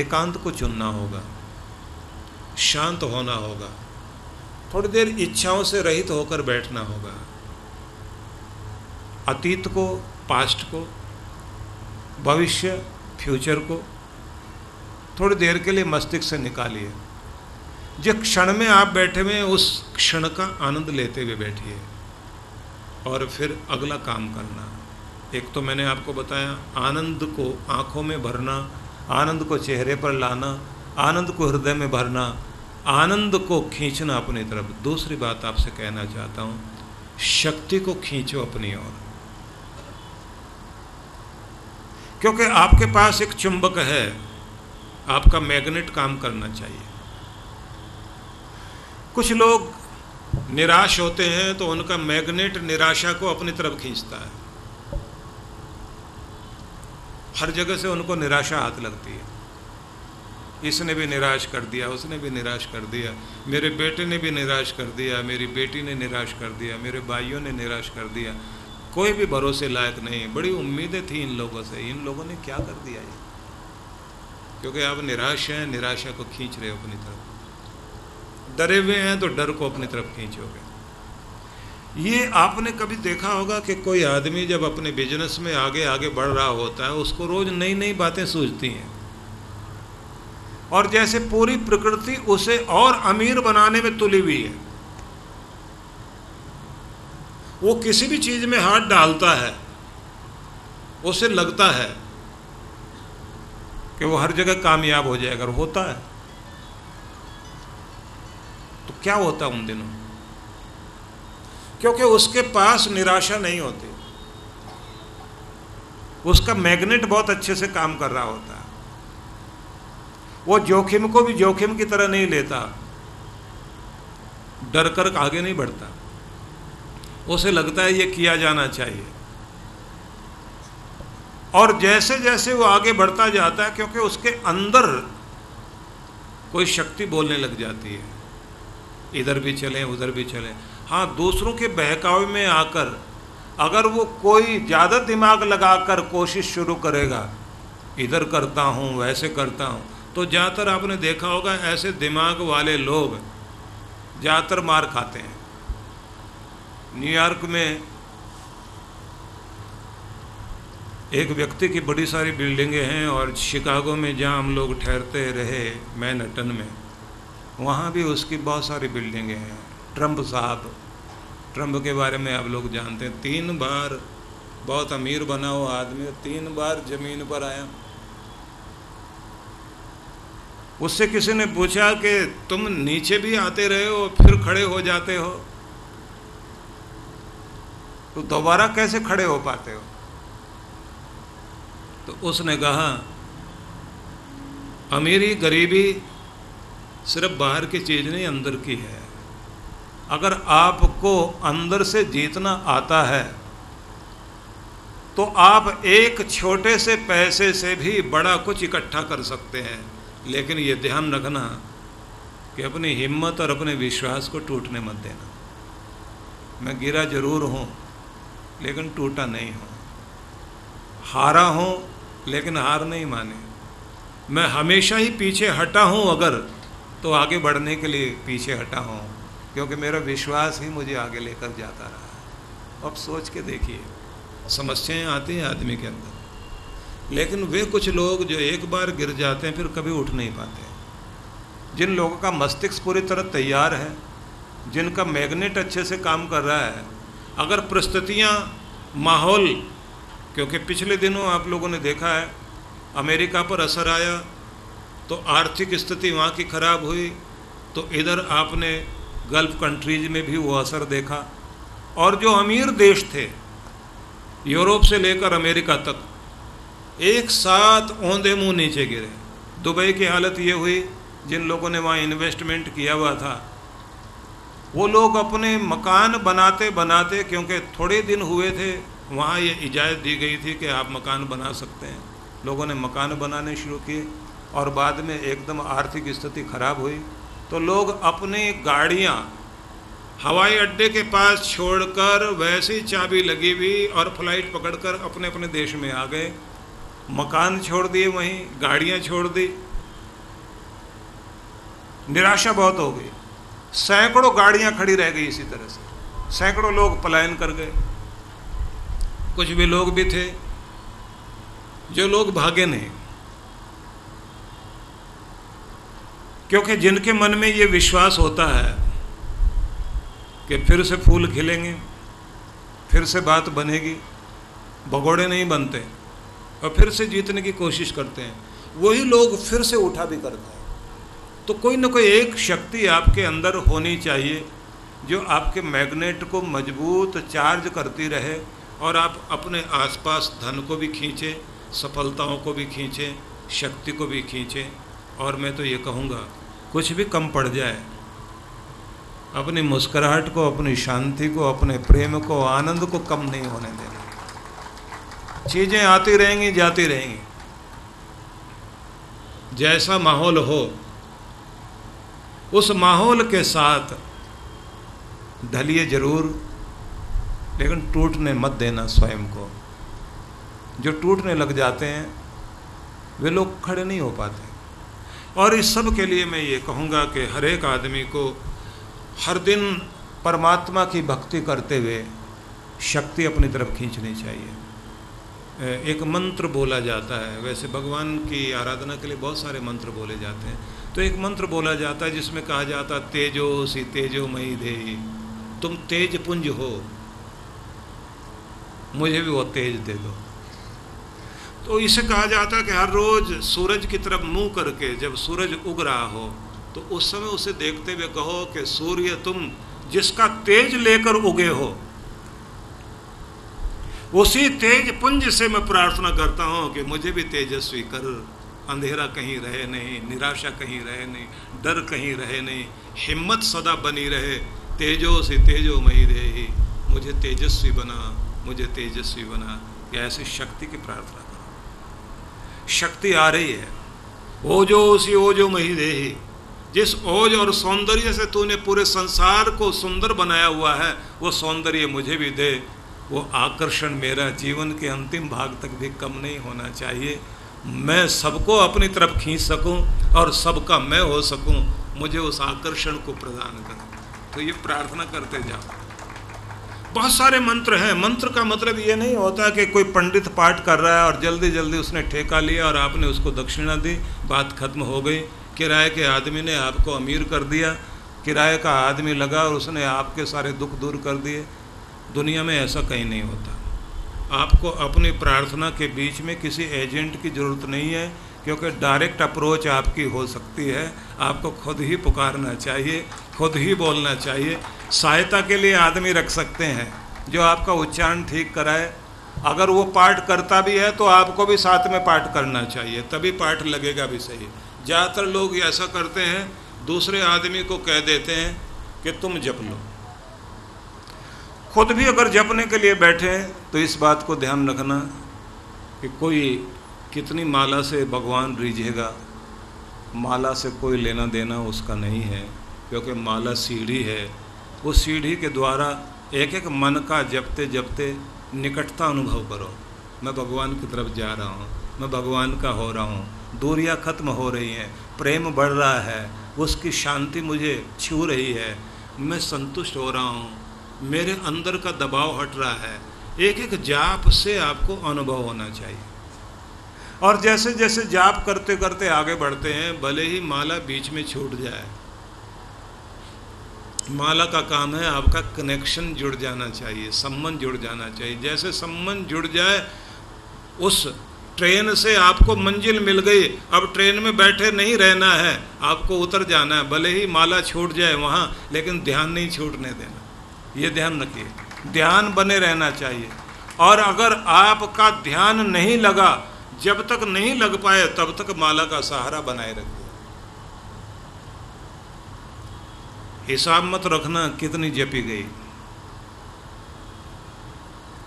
एकांत को चुनना होगा, शांत होना होगा, थोड़ी देर इच्छाओं से रहित होकर बैठना होगा। अतीत को, पास्ट को, भविष्य, फ्यूचर को थोड़ी देर के लिए मस्तिष्क से निकालिए। जिस क्षण में आप बैठे हुए हैं उस क्षण का आनंद लेते हुए बैठिए, और फिर अगला काम करना। एक तो मैंने आपको बताया, आनंद को आँखों में भरना, आनंद को चेहरे पर लाना, आनंद को हृदय में भरना, आनंद को खींचना अपनी तरफ। दूसरी बात आपसे कहना चाहता हूँ, शक्ति को खींचो अपनी ओर, क्योंकि आपके पास एक चुंबक है, आपका मैग्नेट काम करना चाहिए। कुछ लोग निराश होते हैं तो उनका मैग्नेट निराशा को अपनी तरफ खींचता है, हर जगह से उनको निराशा हाथ लगती है। इसने भी निराश कर दिया, उसने भी निराश कर दिया, मेरे बेटे ने भी निराश कर दिया, मेरी बेटी ने निराश कर दिया, मेरे भाइयों ने निराश कर दिया, कोई भी भरोसे लायक नहीं। बड़ी उम्मीदें थी इन लोगों से, इन लोगों ने क्या कर दिया ये? क्योंकि आप निराश हैं, निराशा को खींच रहे हो अपनी तरफ। डरे हुए हैं तो डर को अपनी तरफ खींचोगे। ये आपने कभी देखा होगा कि कोई आदमी जब अपने बिजनेस में आगे आगे बढ़ रहा होता है, उसको रोज नई नई बातें सूझती हैं, और जैसे पूरी प्रकृति उसे और अमीर बनाने में तुली हुई है। वो किसी भी चीज़ में हाथ डालता है, उसे लगता है कि वो हर जगह कामयाब हो जाएगा, अगर होता है तो क्या होता उन दिनों, क्योंकि उसके पास निराशा नहीं होती, उसका मैग्नेट बहुत अच्छे से काम कर रहा होता है। वो जोखिम को भी जोखिम की तरह नहीं लेता, डर कर आगे नहीं बढ़ता, उसे लगता है ये किया जाना चाहिए। और जैसे जैसे वो आगे बढ़ता जाता है, क्योंकि उसके अंदर कोई शक्ति बोलने लग जाती है, इधर भी चलें उधर भी चलें। हाँ, दूसरों के बहकावे में आकर अगर वो कोई ज़्यादा दिमाग लगाकर कोशिश शुरू करेगा, इधर करता हूँ वैसे करता हूँ, तो ज़्यादातर आपने देखा होगा ऐसे दिमाग वाले लोग ज़्यादातर मार खाते हैं। न्यूयॉर्क में एक व्यक्ति की बड़ी सारी बिल्डिंगें हैं, और शिकागो में जहाँ हम लोग ठहरते रहे, मैनहट्टन में, वहाँ भी उसकी बहुत सारी बिल्डिंगें हैं। ट्रम्प साहब, ट्रम्प के बारे में आप लोग जानते हैं, तीन बार बहुत अमीर बना हो आदमी, तीन बार ज़मीन पर आया। उससे किसी ने पूछा कि तुम नीचे भी आते रहे हो फिर खड़े हो जाते हो, तो दोबारा कैसे खड़े हो पाते हो? तो उसने कहा अमीरी गरीबी सिर्फ बाहर की चीज़ नहीं, अंदर की है। अगर आपको अंदर से जीतना आता है तो आप एक छोटे से पैसे से भी बड़ा कुछ इकट्ठा कर सकते हैं, लेकिन ये ध्यान रखना कि अपनी हिम्मत और अपने विश्वास को टूटने मत देना। मैं गिरा जरूर हूँ लेकिन टूटा नहीं हूँ, हारा हूँ लेकिन हार नहीं माने। मैं हमेशा ही पीछे हटा हूँ अगर, तो आगे बढ़ने के लिए पीछे हटा हूँ, क्योंकि मेरा विश्वास ही मुझे आगे लेकर जाता रहा। अब सोच के देखिए, समस्याएं आती हैं आदमी के अंदर, लेकिन वे कुछ लोग जो एक बार गिर जाते हैं फिर कभी उठ नहीं पाते। जिन लोगों का मस्तिष्क पूरी तरह तैयार है, जिनका मैग्नेट अच्छे से काम कर रहा है, अगर परिस्थितियाँ, माहौल, क्योंकि पिछले दिनों आप लोगों ने देखा है अमेरिका पर असर आया तो आर्थिक स्थिति वहाँ की ख़राब हुई, तो इधर आपने गल्फ़ कंट्रीज़ में भी वो असर देखा। और जो अमीर देश थे यूरोप से लेकर अमेरिका तक एक साथ औंधे मुँह नीचे गिरे। दुबई की हालत ये हुई, जिन लोगों ने वहाँ इन्वेस्टमेंट किया हुआ था वो लोग अपने मकान बनाते बनाते, क्योंकि थोड़े दिन हुए थे वहाँ ये इजाज़त दी गई थी कि आप मकान बना सकते हैं, लोगों ने मकान बनाने शुरू किए और बाद में एकदम आर्थिक स्थिति खराब हुई, तो लोग अपनी गाड़ियाँ हवाई अड्डे के पास छोड़कर वैसी चाबी लगी हुई और फ्लाइट पकड़कर अपने अपने देश में आ गए। मकान छोड़ दिए, वहीं गाड़ियाँ छोड़ दी। निराशा बहुत हो गई, सैकड़ों गाड़ियाँ खड़ी रह गई, इसी तरह से सैकड़ों लोग पलायन कर गए। कुछ भी लोग भी थे जो लोग भागे नहीं, क्योंकि जिनके मन में ये विश्वास होता है कि फिर से फूल खिलेंगे, फिर से बात बनेगी, भगोड़े नहीं बनते और फिर से जीतने की कोशिश करते हैं, वही लोग फिर से उठा भी करते हैं। तो कोई ना कोई एक शक्ति आपके अंदर होनी चाहिए जो आपके मैग्नेट को मजबूत चार्ज करती रहे और आप अपने आसपास धन को भी खींचे, सफलताओं को भी खींचे, शक्ति को भी खींचे। और मैं तो ये कहूँगा कुछ भी कम पड़ जाए, अपनी मुस्कुराहट को, अपनी शांति को, अपने प्रेम को, आनंद को कम नहीं होने देना। चीज़ें आती रहेंगी, जाती रहेंगी। जैसा माहौल हो उस माहौल के साथ ढलिए जरूर, लेकिन टूटने मत देना स्वयं को। जो टूटने लग जाते हैं वे लोग खड़े नहीं हो पाते। और इस सब के लिए मैं ये कहूँगा कि हर एक आदमी को हर दिन परमात्मा की भक्ति करते हुए शक्ति अपनी तरफ खींचनी चाहिए। एक मंत्र बोला जाता है, वैसे भगवान की आराधना के लिए बहुत सारे मंत्र बोले जाते हैं, तो एक मंत्र बोला जाता है जिसमें कहा जाता है तेजोसी तेजोमयी देहि, तुम तेज पुंज हो, मुझे भी वो तेज दे दो। तो इसे कहा जाता है कि हर रोज सूरज की तरफ मुंह करके जब सूरज उग रहा हो तो उस समय उसे देखते हुए कहो कि सूर्य तुम जिसका तेज लेकर उगे हो, उसी तेज पुंज से मैं प्रार्थना करता हूँ कि मुझे भी तेजस्वी कर। अंधेरा कहीं रहे नहीं, निराशा कहीं रहे नहीं, डर कहीं रहे नहीं, हिम्मत सदा बनी रहे। तेजो से तेजोमयी देहि, मुझे तेजस्वी बना, मुझे तेजस्वी बना। या ऐसी शक्ति की प्रार्थना करो। शक्ति आ रही है। ओजो सी ओजोमयी देहि, जिस ओज और सौंदर्य से तूने पूरे संसार को सुंदर बनाया हुआ है वो सौंदर्य मुझे भी दे। वो आकर्षण मेरा जीवन के अंतिम भाग तक भी कम नहीं होना चाहिए। मैं सबको अपनी तरफ खींच सकूं और सबका मैं हो सकूं, मुझे उस आकर्षण को प्रदान कर। तो ये प्रार्थना करते जाओ। बहुत सारे मंत्र हैं। मंत्र का मतलब ये नहीं होता कि कोई पंडित पाठ कर रहा है और जल्दी जल्दी उसने ठेका लिया और आपने उसको दक्षिणा दी, बात खत्म हो गई। किराए के आदमी ने आपको अमीर कर दिया, किराए का आदमी लगा और उसने आपके सारे दुख दूर कर दिए। दुनिया में ऐसा कहीं नहीं होता। आपको अपनी प्रार्थना के बीच में किसी एजेंट की ज़रूरत नहीं है, क्योंकि डायरेक्ट अप्रोच आपकी हो सकती है। आपको खुद ही पुकारना चाहिए, खुद ही बोलना चाहिए। सहायता के लिए आदमी रख सकते हैं जो आपका उच्चारण ठीक कराए। अगर वो पाठ करता भी है तो आपको भी साथ में पाठ करना चाहिए, तभी पाठ लगेगा भी सही। ज़्यादातर लोग ऐसा करते हैं, दूसरे आदमी को कह देते हैं कि तुम जप लो। खुद भी अगर जपने के लिए बैठे तो इस बात को ध्यान रखना कि कोई कितनी माला से भगवान रिझेगा। माला से कोई लेना देना उसका नहीं है, क्योंकि माला सीढ़ी है। उस सीढ़ी के द्वारा एक एक मन का जपते जपते निकटता अनुभव करो। मैं भगवान की तरफ जा रहा हूँ, मैं भगवान का हो रहा हूँ। दूरियाँ खत्म हो रही हैं, प्रेम बढ़ रहा है, उसकी शांति मुझे छू रही है, मैं संतुष्ट हो रहा हूँ, मेरे अंदर का दबाव हट रहा है। एक एक जाप से आपको अनुभव होना चाहिए। और जैसे जैसे जाप करते करते आगे बढ़ते हैं, भले ही माला बीच में छूट जाए, माला का काम है आपका कनेक्शन जुड़ जाना चाहिए, संबंध जुड़ जाना चाहिए। जैसे संबंध जुड़ जाए, उस ट्रेन से आपको मंजिल मिल गई। अब ट्रेन में बैठे नहीं रहना है, आपको उतर जाना है। भले ही माला छूट जाए वहाँ, लेकिन ध्यान नहीं छूटने देना, ये ध्यान रखिए। ध्यान बने रहना चाहिए। और अगर आपका ध्यान नहीं लगा, जब तक नहीं लग पाए तब तक माला का सहारा बनाए रखिए। हिसाब मत रखना कितनी जपी गई,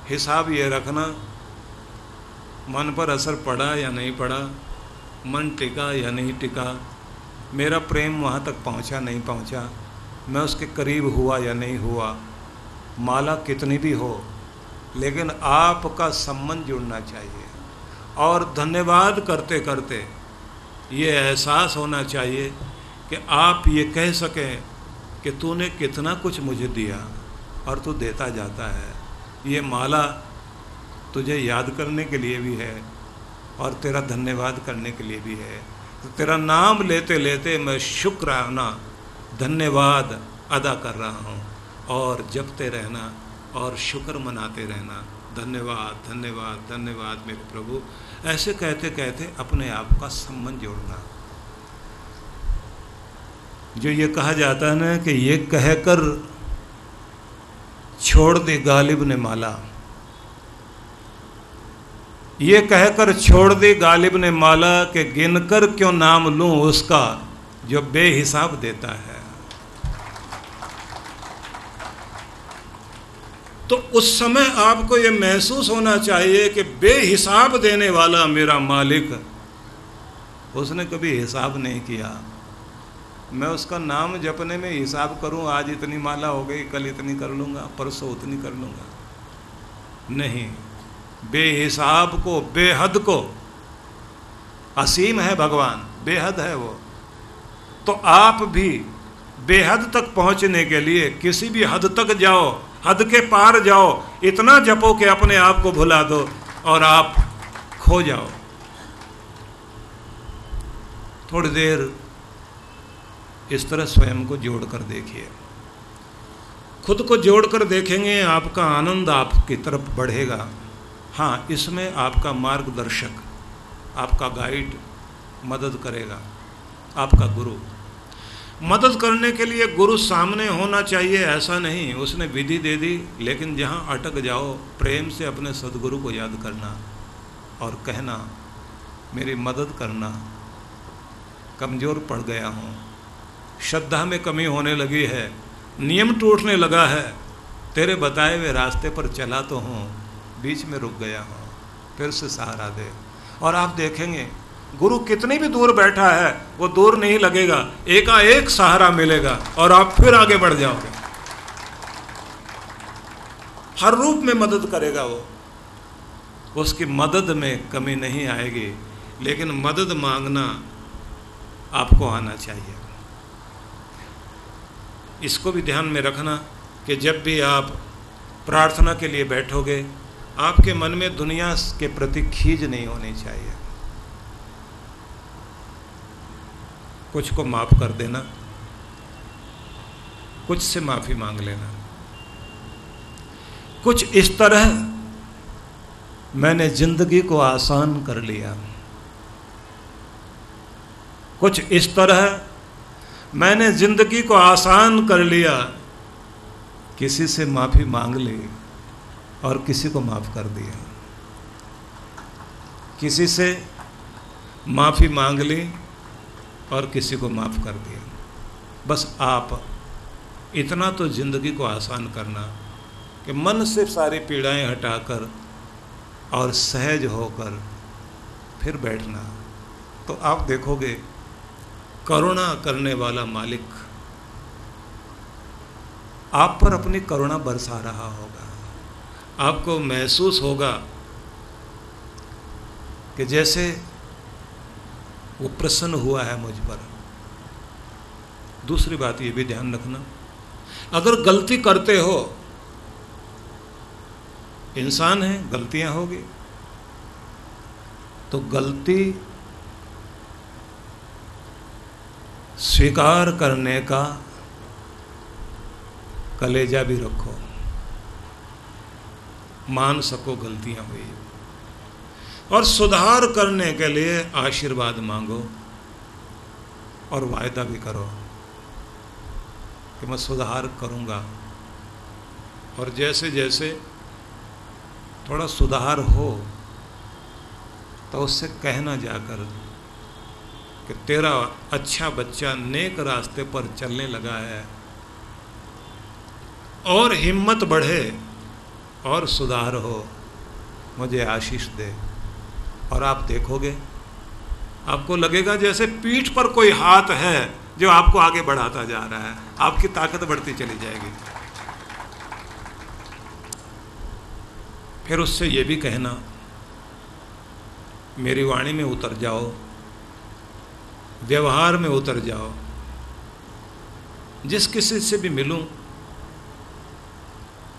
हिसाब ये रखना मन पर असर पड़ा या नहीं पड़ा, मन टिका या नहीं टिका, मेरा प्रेम वहाँ तक पहुँचा नहीं पहुँचा, मैं उसके करीब हुआ या नहीं हुआ। माला कितनी भी हो, लेकिन आपका संबंध जुड़ना चाहिए। और धन्यवाद करते करते ये एहसास होना चाहिए कि आप ये कह सकें कि तूने कितना कुछ मुझे दिया और तू देता जाता है। ये माला तुझे याद करने के लिए भी है और तेरा धन्यवाद करने के लिए भी है। तो तेरा नाम लेते लेते मैं शुक्राना धन्यवाद अदा कर रहा हूँ। और जपते रहना और शुक्र मनाते रहना, धन्यवाद धन्यवाद धन्यवाद मेरे प्रभु। ऐसे कहते कहते अपने आप का संबंध जोड़ना। जो ये कहा जाता है ना कि ये कहकर छोड़ दी गालिब ने माला, ये कहकर छोड़ दी गालिब ने माला के गिनकर क्यों नाम लूं उसका जो बेहिसाब देता है। तो उस समय आपको ये महसूस होना चाहिए कि बेहिसाब देने वाला मेरा मालिक, उसने कभी हिसाब नहीं किया। मैं उसका नाम जपने में हिसाब करूं, आज इतनी माला हो गई, कल इतनी कर लूँगा, परसों उतनी कर लूँगा। नहीं, बेहिसाब को, बेहद को, असीम है भगवान, बेहद है वो। तो आप भी बेहद तक पहुँचने के लिए किसी भी हद तक जाओ, हद के पार जाओ, इतना जपो कि अपने आप को भुला दो और आप खो जाओ। थोड़ी देर इस तरह स्वयं को जोड़ कर देखिए। खुद को जोड़ कर देखेंगे, आपका आनंद आपकी तरफ बढ़ेगा। हाँ, इसमें आपका मार्गदर्शक, आपका गाइड मदद करेगा, आपका गुरु। मदद करने के लिए गुरु सामने होना चाहिए, ऐसा नहीं उसने विधि दे दी। लेकिन जहाँ अटक जाओ, प्रेम से अपने सदगुरु को याद करना और कहना, मेरी मदद करना, कमज़ोर पड़ गया हूँ, श्रद्धा में कमी होने लगी है, नियम टूटने लगा है, तेरे बताए हुए रास्ते पर चला तो हूँ, बीच में रुक गया हूँ, फिर से सहारा दे। और आप देखेंगे गुरु कितनी भी दूर बैठा है वो दूर नहीं लगेगा, एकाएक सहारा मिलेगा और आप फिर आगे बढ़ जाओगे। हर रूप में मदद करेगा वो, उसकी मदद में कमी नहीं आएगी। लेकिन मदद मांगना आपको आना चाहिए। इसको भी ध्यान में रखना कि जब भी आप प्रार्थना के लिए बैठोगे, आपके मन में दुनिया के प्रति खींच नहीं होनी चाहिए। कुछ को माफ़ कर देना, कुछ से माफ़ी मांग लेना। कुछ इस तरह मैंने जिंदगी को आसान कर लिया, कुछ इस तरह मैंने जिंदगी को आसान कर लिया, किसी से माफ़ी मांग ली और किसी को माफ़ कर दिया, किसी से माफ़ी मांग ली और किसी को माफ़ कर दिया। बस आप इतना तो जिंदगी को आसान करना कि मन से सारी पीड़ाएं हटाकर और सहज होकर फिर बैठना, तो आप देखोगे करुणा करने वाला मालिक आप पर अपनी करुणा बरसा रहा होगा। आपको महसूस होगा कि जैसे वो प्रसन्न हुआ है मुझ पर। दूसरी बात ये भी ध्यान रखना, अगर गलती करते हो, इंसान है, गलतियां होगी, तो गलती स्वीकार करने का कलेजा भी रखो, मान सको गलतियां हुई, और सुधार करने के लिए आशीर्वाद मांगो और वायदा भी करो कि मैं सुधार करूंगा। और जैसे जैसे थोड़ा सुधार हो तो उससे कहना जाकर कि तेरा अच्छा बच्चा नेक रास्ते पर चलने लगा है, और हिम्मत बढ़े और सुधार हो, मुझे आशीष दे। और आप देखोगे, आपको लगेगा जैसे पीठ पर कोई हाथ है जो आपको आगे बढ़ाता जा रहा है, आपकी ताकत बढ़ती चली जाएगी। फिर उससे ये भी कहना, मेरी वाणी में उतर जाओ, व्यवहार में उतर जाओ, जिस किसी से भी मिलूं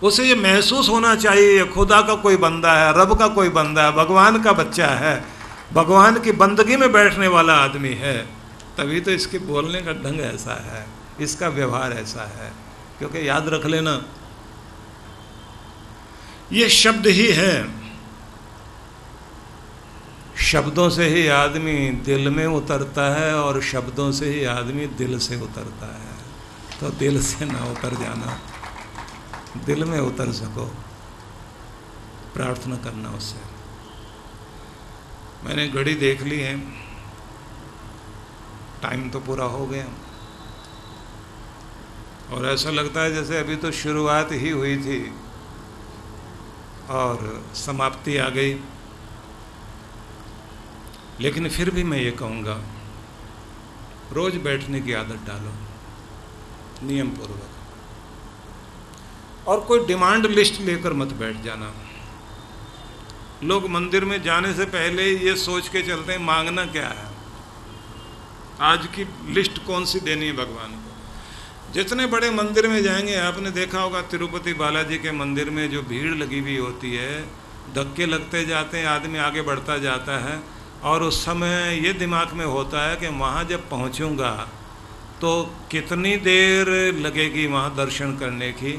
उसे ये महसूस होना चाहिए खुदा का कोई बंदा है, रब का कोई बंदा है, भगवान का बच्चा है, भगवान की बंदगी में बैठने वाला आदमी है। तभी तो इसके बोलने का ढंग ऐसा है, इसका व्यवहार ऐसा है। क्योंकि याद रख लेना, ये शब्द ही है, शब्दों से ही आदमी दिल में उतरता है और शब्दों से ही आदमी दिल से उतरता है। तो दिल से ना उतर जाना, दिल में उतर सको, प्रार्थना करना उससे। मैंने घड़ी देख ली है, टाइम तो पूरा हो गया, और ऐसा लगता है जैसे अभी तो शुरुआत ही हुई थी और समाप्ति आ गई। लेकिन फिर भी मैं ये कहूँगा, रोज़ बैठने की आदत डालो नियम पूर्वक, और कोई डिमांड लिस्ट लेकर मत बैठ जाना। लोग मंदिर में जाने से पहले ये सोच के चलते हैं मांगना क्या है, आज की लिस्ट कौन सी देनी है भगवान को। जितने बड़े मंदिर में जाएंगे, आपने देखा होगा तिरुपति बालाजी के मंदिर में जो भीड़ लगी हुई होती है, धक्के लगते जाते हैं, आदमी आगे बढ़ता जाता है, और उस समय ये दिमाग में होता है कि वहाँ जब पहुँचूँगा तो कितनी देर लगेगी वहाँ दर्शन करने की,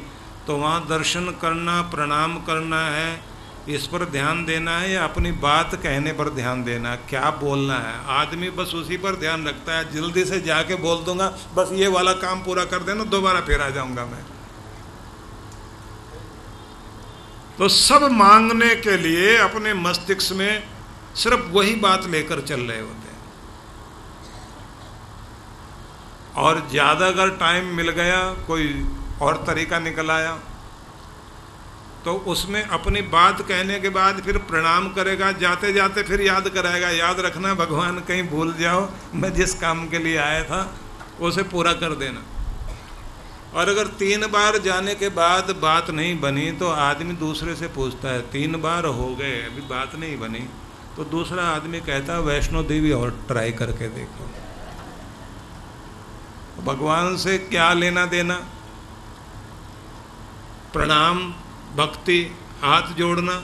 तो वहाँ दर्शन करना, प्रणाम करना है, इस पर ध्यान देना है, या अपनी बात कहने पर ध्यान देना, क्या बोलना है। आदमी बस उसी पर ध्यान रखता है, जल्दी से जाके बोल दूँगा, बस ये वाला काम पूरा कर देना, दोबारा फिर आ जाऊँगा मैं। तो सब मांगने के लिए अपने मस्तिष्क में सिर्फ वही बात लेकर चल रहे होते हैं, और ज़्यादा अगर टाइम मिल गया, कोई और तरीका निकल आया, तो उसमें अपनी बात कहने के बाद फिर प्रणाम करेगा, जाते जाते फिर याद कराएगा, याद रखना भगवान कहीं भूल जाओ, मैं जिस काम के लिए आया था उसे पूरा कर देना। और अगर तीन बार जाने के बाद बात नहीं बनी, तो आदमी दूसरे से पूछता है, तीन बार हो गए अभी बात नहीं बनी, तो दूसरा आदमी कहता है वैष्णो देवी और ट्राई करके देखो। भगवान से क्या लेना देना, प्रणाम, भक्ति, हाथ जोड़ना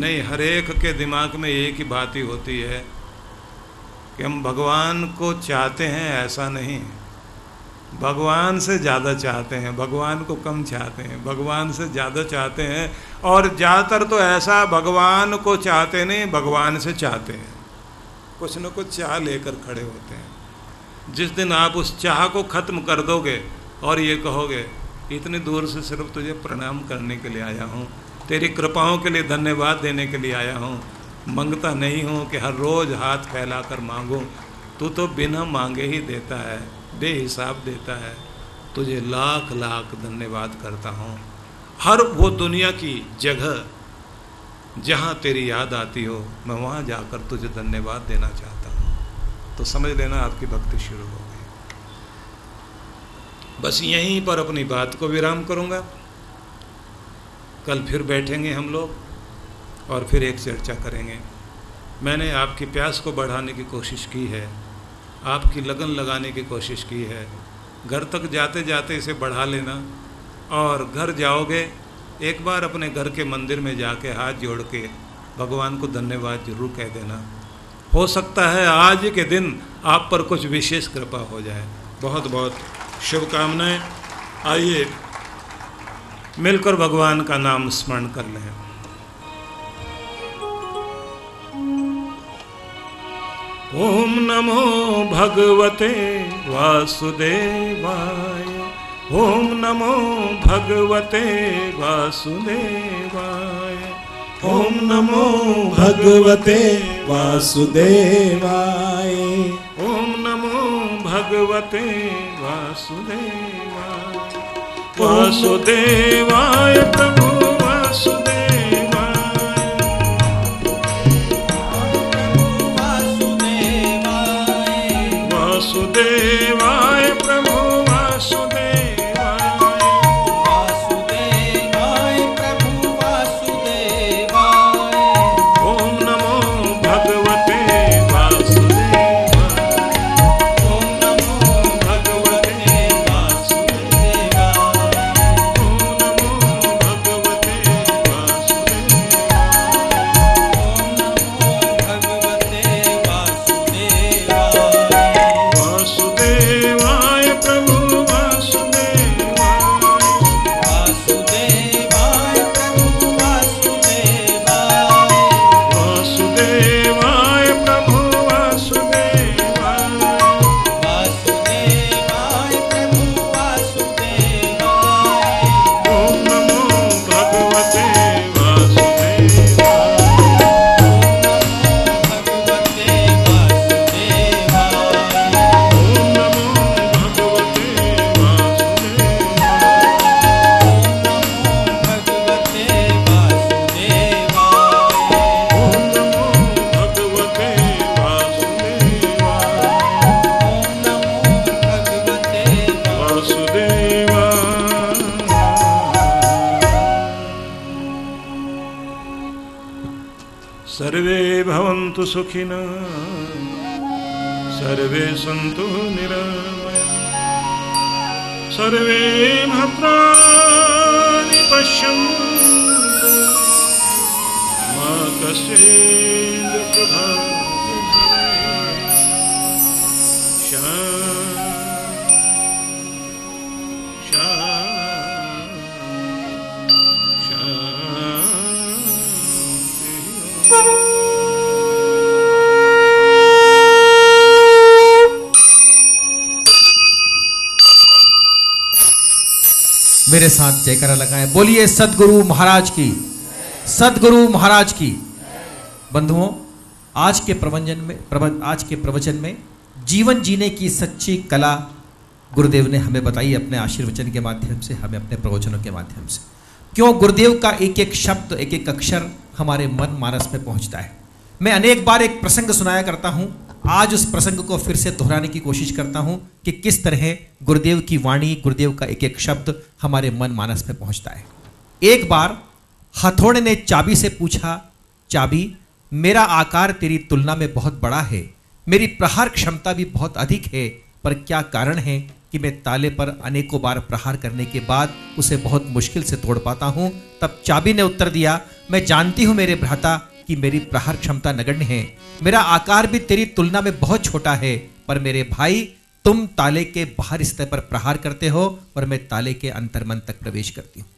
नहीं। हरेक के दिमाग में एक ही बात ही होती है कि हम भगवान को चाहते हैं, ऐसा नहीं, भगवान से ज़्यादा चाहते हैं, भगवान को कम चाहते हैं, भगवान से ज़्यादा चाहते हैं, और ज़्यादातर तो ऐसा भगवान को चाहते नहीं, भगवान से चाहते हैं, कुछ न कुछ चाह लेकर खड़े होते हैं। जिस दिन आप उस चाह को ख़त्म कर दोगे और ये कहोगे इतने दूर से सिर्फ तुझे प्रणाम करने के लिए आया हूँ, तेरी कृपाओं के लिए धन्यवाद देने के लिए आया हूँ, मांगता नहीं हूँ कि हर रोज़ हाथ फैला कर मांगूँ, तू तो बिना मांगे ही देता है, बेहिसाब देता है, तुझे लाख लाख धन्यवाद करता हूँ। हर वो दुनिया की जगह जहाँ तेरी याद आती हो, मैं वहाँ जाकर तुझे धन्यवाद देना चाहता हूँ, तो समझ लेना आपकी भक्ति शुरू हो गई। बस यहीं पर अपनी बात को विराम करूँगा। कल फिर बैठेंगे हम लोग और फिर एक चर्चा करेंगे। मैंने आपकी प्यास को बढ़ाने की कोशिश की है, आपकी लगन लगाने की कोशिश की है। घर तक जाते जाते इसे बढ़ा लेना, और घर जाओगे एक बार अपने घर के मंदिर में जाके हाथ जोड़ के भगवान को धन्यवाद जरूर कह देना। हो सकता है आज के दिन आप पर कुछ विशेष कृपा हो जाए। बहुत बहुत शुभकामनाएं। आइए मिलकर भगवान का नाम स्मरण कर लें। ओम नमो भगवते वासुदेवाय, ओम नमो भगवते वासुदेवाय, ओम नमो भगवते वासुदेवाय, ओम नमो भगवते वासुदेवाय, वासुदेवाय प्रभु वासुदेव। वासुदेवाय प्रभु वासुदेवाय, वासुदेवाय प्रभु वासुदेवाय, ओम नमो भगवते वासुदेवाय, ओम नमो भगवते वासुदेवाय, ओम नमो भगवते वासुदेवाय, ओम नमो भगवते वासुदेवाय। सुखिना सर्वे सन्तु निरामया, सर्वे भद्राणि पश्यन्तु मा कश्चित् दुःखभाग्। शान्ति शान्ति शान्ति। मेरे साथ जयकारा लगाएं, बोलिए सतगुरु महाराज की, सतगुरु महाराज की। बंधुओं, आज के प्रवचन में प्रवचन आज के प्रवचन में जीवन जीने की सच्ची कला गुरुदेव ने हमें बताई, अपने आशीर्वचन के माध्यम से, हमें अपने प्रवचनों के माध्यम से। क्यों गुरुदेव का एक एक शब्द, एक एक अक्षर हमारे मन मानस में पहुंचता है। मैं अनेक बार एक प्रसंग सुनाया करता हूँ, आज उस प्रसंग को फिर से दोहराने की कोशिश करता हूं कि किस तरह गुरुदेव की वाणी, गुरुदेव का एक एक शब्द हमारे मन मानस में पहुंचता है। एक बार हथौड़े ने चाबी से पूछा, चाबी मेरा आकार तेरी तुलना में बहुत बड़ा है, मेरी प्रहार क्षमता भी बहुत अधिक है, पर क्या कारण है कि मैं ताले पर अनेकों बार प्रहार करने के बाद उसे बहुत मुश्किल से तोड़ पाता हूँ। तब चाबी ने उत्तर दिया, मैं जानती हूँ मेरे भ्राता, कि मेरी प्रहार क्षमता नगण्य है, मेरा आकार भी तेरी तुलना में बहुत छोटा है, पर मेरे भाई तुम ताले के बाहर स्तर पर प्रहार करते हो और मैं ताले के अंतर्मन तक प्रवेश करती हूँ।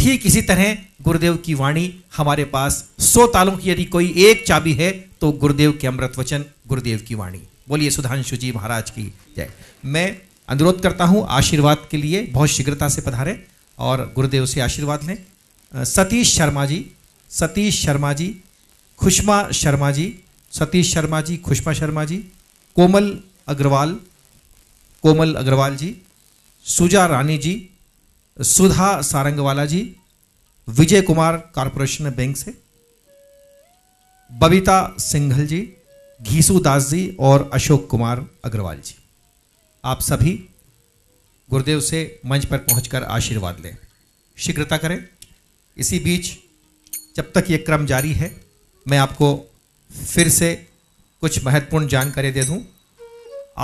ठीक इसी तरह गुरुदेव की वाणी, हमारे पास सौ तालों की यदि कोई एक चाबी है तो गुरुदेव के अमृत वचन, गुरुदेव की वाणी। बोलिए सुधांशु जी महाराज की जय। मैं अनुरोध करता हूं आशीर्वाद के लिए बहुत शीघ्रता से पधारें और गुरुदेव से आशीर्वाद लें। सतीश शर्मा जी, सतीश शर्मा जी, खुशमा शर्मा जी, सतीश शर्मा जी, खुशमा शर्मा जी, कोमल अग्रवाल, कोमल अग्रवाल जी, सुजा रानी जी, सुधा सारंगवाला जी, विजय कुमार कॉरपोरेशन बैंक से, बबीता सिंघल जी, घीसुदास जी और अशोक कुमार अग्रवाल जी, आप सभी गुरुदेव से मंच पर पहुंचकर आशीर्वाद लें, शीघ्रता करें। इसी बीच जब तक ये क्रम जारी है मैं आपको फिर से कुछ महत्वपूर्ण जानकारी दे दूं।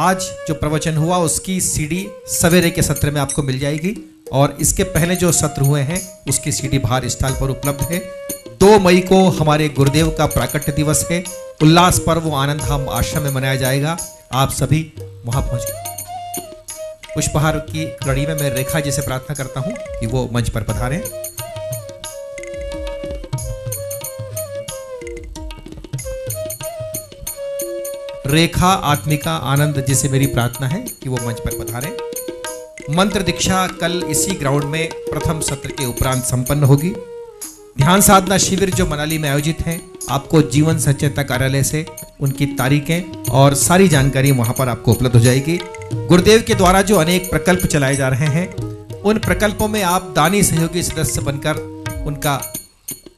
आज जो प्रवचन हुआ उसकी सीडी सवेरे के सत्र में आपको मिल जाएगी और इसके पहले जो सत्र हुए हैं उसकी सीडी बाहर स्थल पर उपलब्ध है। दो मई को हमारे गुरुदेव का प्राकट्य दिवस है, उल्लास पर्व आनंद हम आश्रम में मनाया जाएगा, आप सभी वहां पहुंचे। पुष्पहार की कड़ी में मैं रेखा जी से प्रार्थना करता हूं कि वो मंच पर पधारें। रेखा आत्मिका आनंद जी से मेरी प्रार्थना है कि वो मंच पर पधारें। मंत्र दीक्षा कल इसी ग्राउंड में प्रथम सत्र के उपरांत संपन्न होगी। ध्यान साधना शिविर जो मनाली में आयोजित हैं, आपको जीवन सचेतता कार्यालय से उनकी तारीखें और सारी जानकारी वहां पर आपको उपलब्ध हो जाएगी। गुरुदेव के द्वारा जो अनेक प्रकल्प चलाए जा रहे हैं उन प्रकल्पों में आप दानी सहयोगी सदस्य बनकर उनका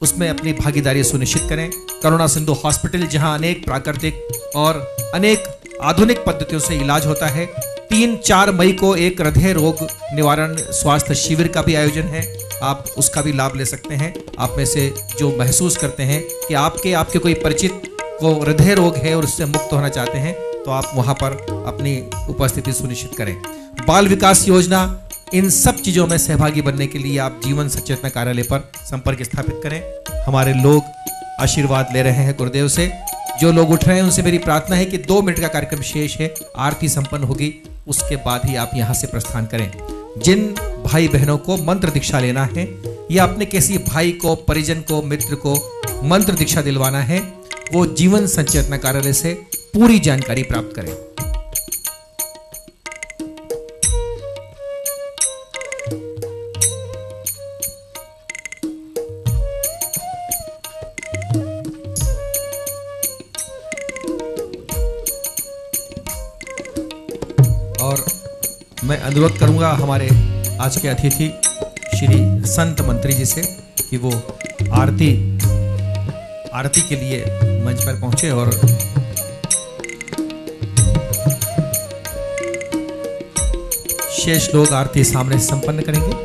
उसमें अपनी भागीदारी सुनिश्चित करें। करुणा सिंधु हॉस्पिटल जहां अनेक प्राकृतिक और अनेक आधुनिक पद्धतियों से इलाज होता है, तीन चार मई को एक हृदय रोग निवारण स्वास्थ्य शिविर का भी आयोजन है, आप उसका भी लाभ ले सकते हैं। आप में से जो महसूस करते हैं कि आपके आपके कोई परिचित को हृदय रोग है और उससे मुक्त होना चाहते हैं तो आप वहां पर अपनी उपस्थिति सुनिश्चित करें। बाल विकास योजना, इन सब चीज़ों में सहभागी बनने के लिए आप जीवन सचेतना कार्यालय पर संपर्क स्थापित करें। हमारे लोग आशीर्वाद ले रहे हैं गुरुदेव से। जो लोग उठ रहे हैं उनसे मेरी प्रार्थना है कि दो मिनट का कार्यक्रम शेष है, आरती संपन्न होगी, उसके बाद ही आप यहाँ से प्रस्थान करें। जिन भाई बहनों को मंत्र दीक्षा लेना है या अपने किसी भाई को, परिजन को, मित्र को मंत्र दीक्षा दिलवाना है, वो जीवन सचेतना कार्यालय से पूरी जानकारी प्राप्त करें। और मैं अनुरोध करूंगा हमारे आज के अतिथि श्री संत मंत्री जी से कि वो आरती आरती के लिए मंच पर पहुंचे और शेष लोग आरती सामने संपन्न करेंगे।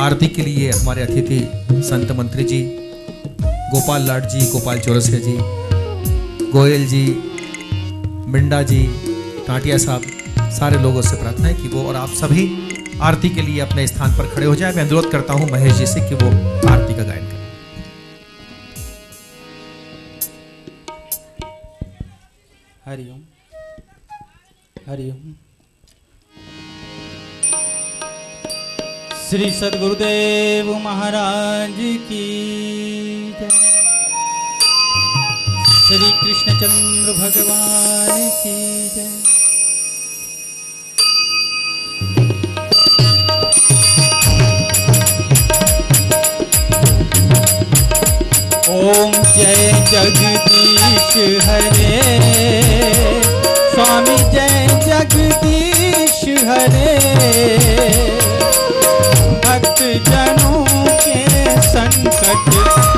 आरती के लिए हमारे अतिथि संत मंत्री जी, गोपाल लाड जी, गोपाल चौरसिया जी, गोयल जी, मिंडा जी, टाटिया साहब, सारे लोगों से प्रार्थना है कि वो और आप सभी आरती के लिए अपने स्थान पर खड़े हो जाए। मैं अनुरोध करता हूं महेश जी से कि वो आरती का गायन करें। हरिओम हरिओम। श्री सद्गुरुदेव महाराज की जय, श्री कृष्ण चंद्र भगवान की जय। ओम जय जगदीश हरे स्वामी, जय जगदीश हरे। भक्त जनों के संकट,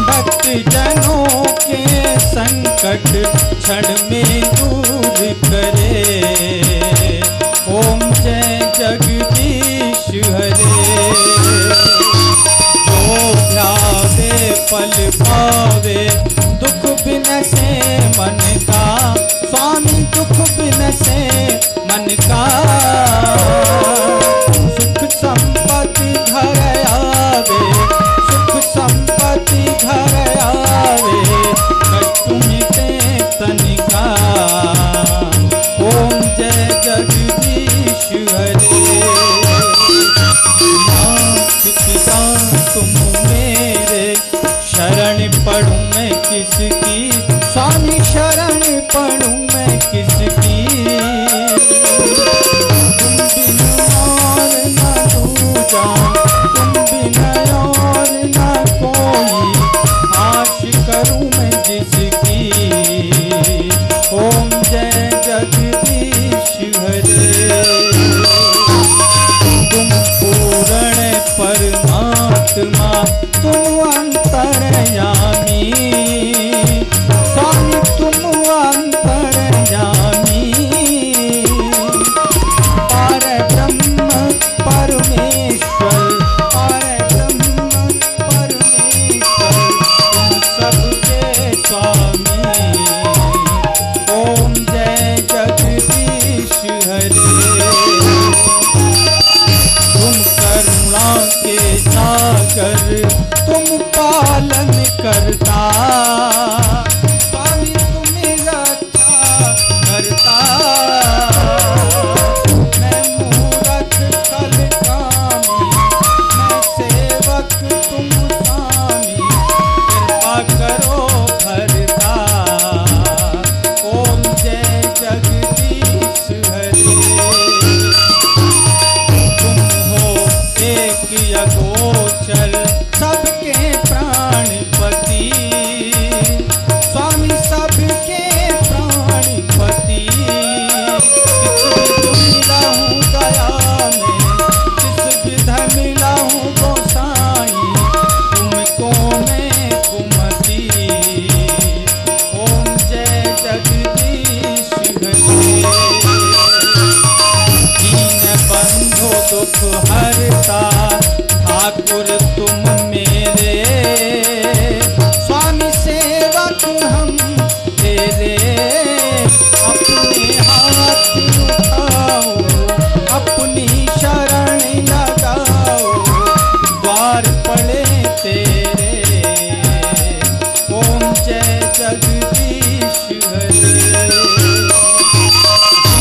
भक्त जनों फल पावे, दुख बिनसे मन का स्वामी, दुख बिनसे मन का। सुख संपत्ति घर आवे, सुख संपत्ति घर आवे, कष्ट मिटे तन का। ओम जय जगदीश हरे। पिता तुम मेरे शरण पढ़ूं मैं किसकी, स्वामी शरण पढ़ूं मैं किसकी। तुम बिना और ना दूजा, तुम बिना और ना कोई, आश करूं मैं जिसकी। ओम जय जगदीश हरे। तुम पूर्ण परमात्मा, तुम अंतर्यामी स्वामी, तुम अंतर्यामी। पार ब्रह्म परमेश्वर, पार ब्रह्म परमेश्वर, तुम सबके स्वामी। ओम जय जगदीश हरे। तुम करुणा के सागर, तुम पालन करता स्वामी, तुम रक्षा करता। मैं मूरत कल कामी, मैं सेवक तुम स्वामी, कृपा करो भरता। ओम जय जगदीश हरे। तुम हो एक अगोचर, सबके प्राणपति स्वामी, सबके प्राणपति। किस मिला हूँ दया में, किस विधा मिला हूँ गोसाई, तुमको मैं कुमति। ओम जय जगदीश हरे। दीन बंधो दुख हरता, ठाकुर तुम मेरे स्वामी, सेवक हम तेरे। अपने हाथ उठाओ, अपनी शरण लगाओ, द्वार पड़े तेरे। ओम जय जगदीश हरे।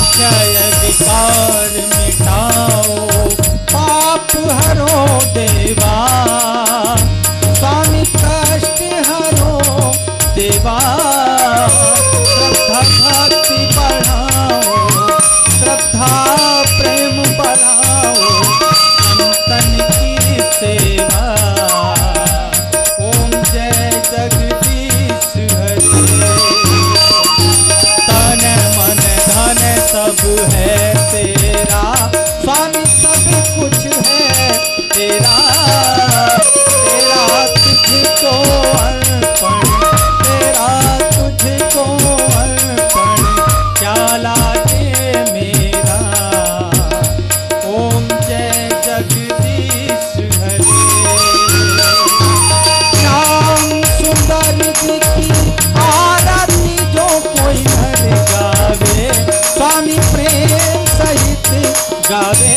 क्षय विकार मिटाओ, पाप हरो देवा स्वामी, कष्ट हरो देवा। श्रद्धा भक्ति बढ़ाओ, श्रद्धा प्रेम बढ़ाओ, संतन की सेवा। ओम जय जगदीश हरे। तन मन धन सब है तेरा स्वामी, कुछ है तेरा। तेरा तुझको अर्पण, तेरा तुझको अर्पण, क्या लागे मेरा। ओम जय जगदीश हरे। श्याम सुंदर जी की आरती जो कोई घर गावे स्वामी, प्रेम सहित गावे।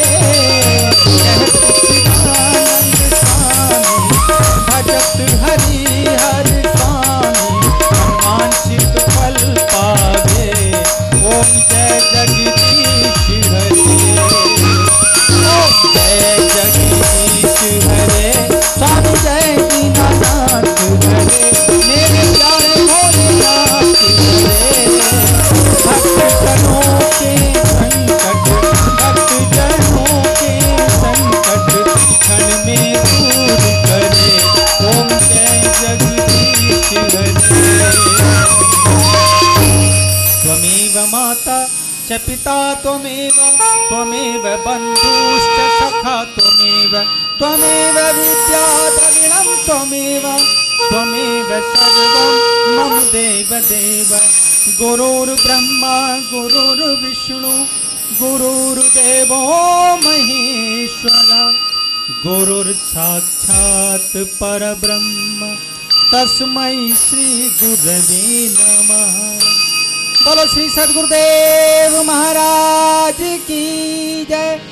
पिता त्वमेव, त्वमेव बन्धुश्च सखा त्वमेव, त्वमेव विद्या द्रविणं त्वमेव, त्वमेव सर्वं मम देव देव। गुरुर्ब्रह्मा गुरुर्विष्णु गुरुर्देवो महेश्वरः, गुरुर्साक्षात् परब्रह्म तस्मै श्री गुरवे नमः। बोलो श्री सद्गुरुदेव महाराज की जय।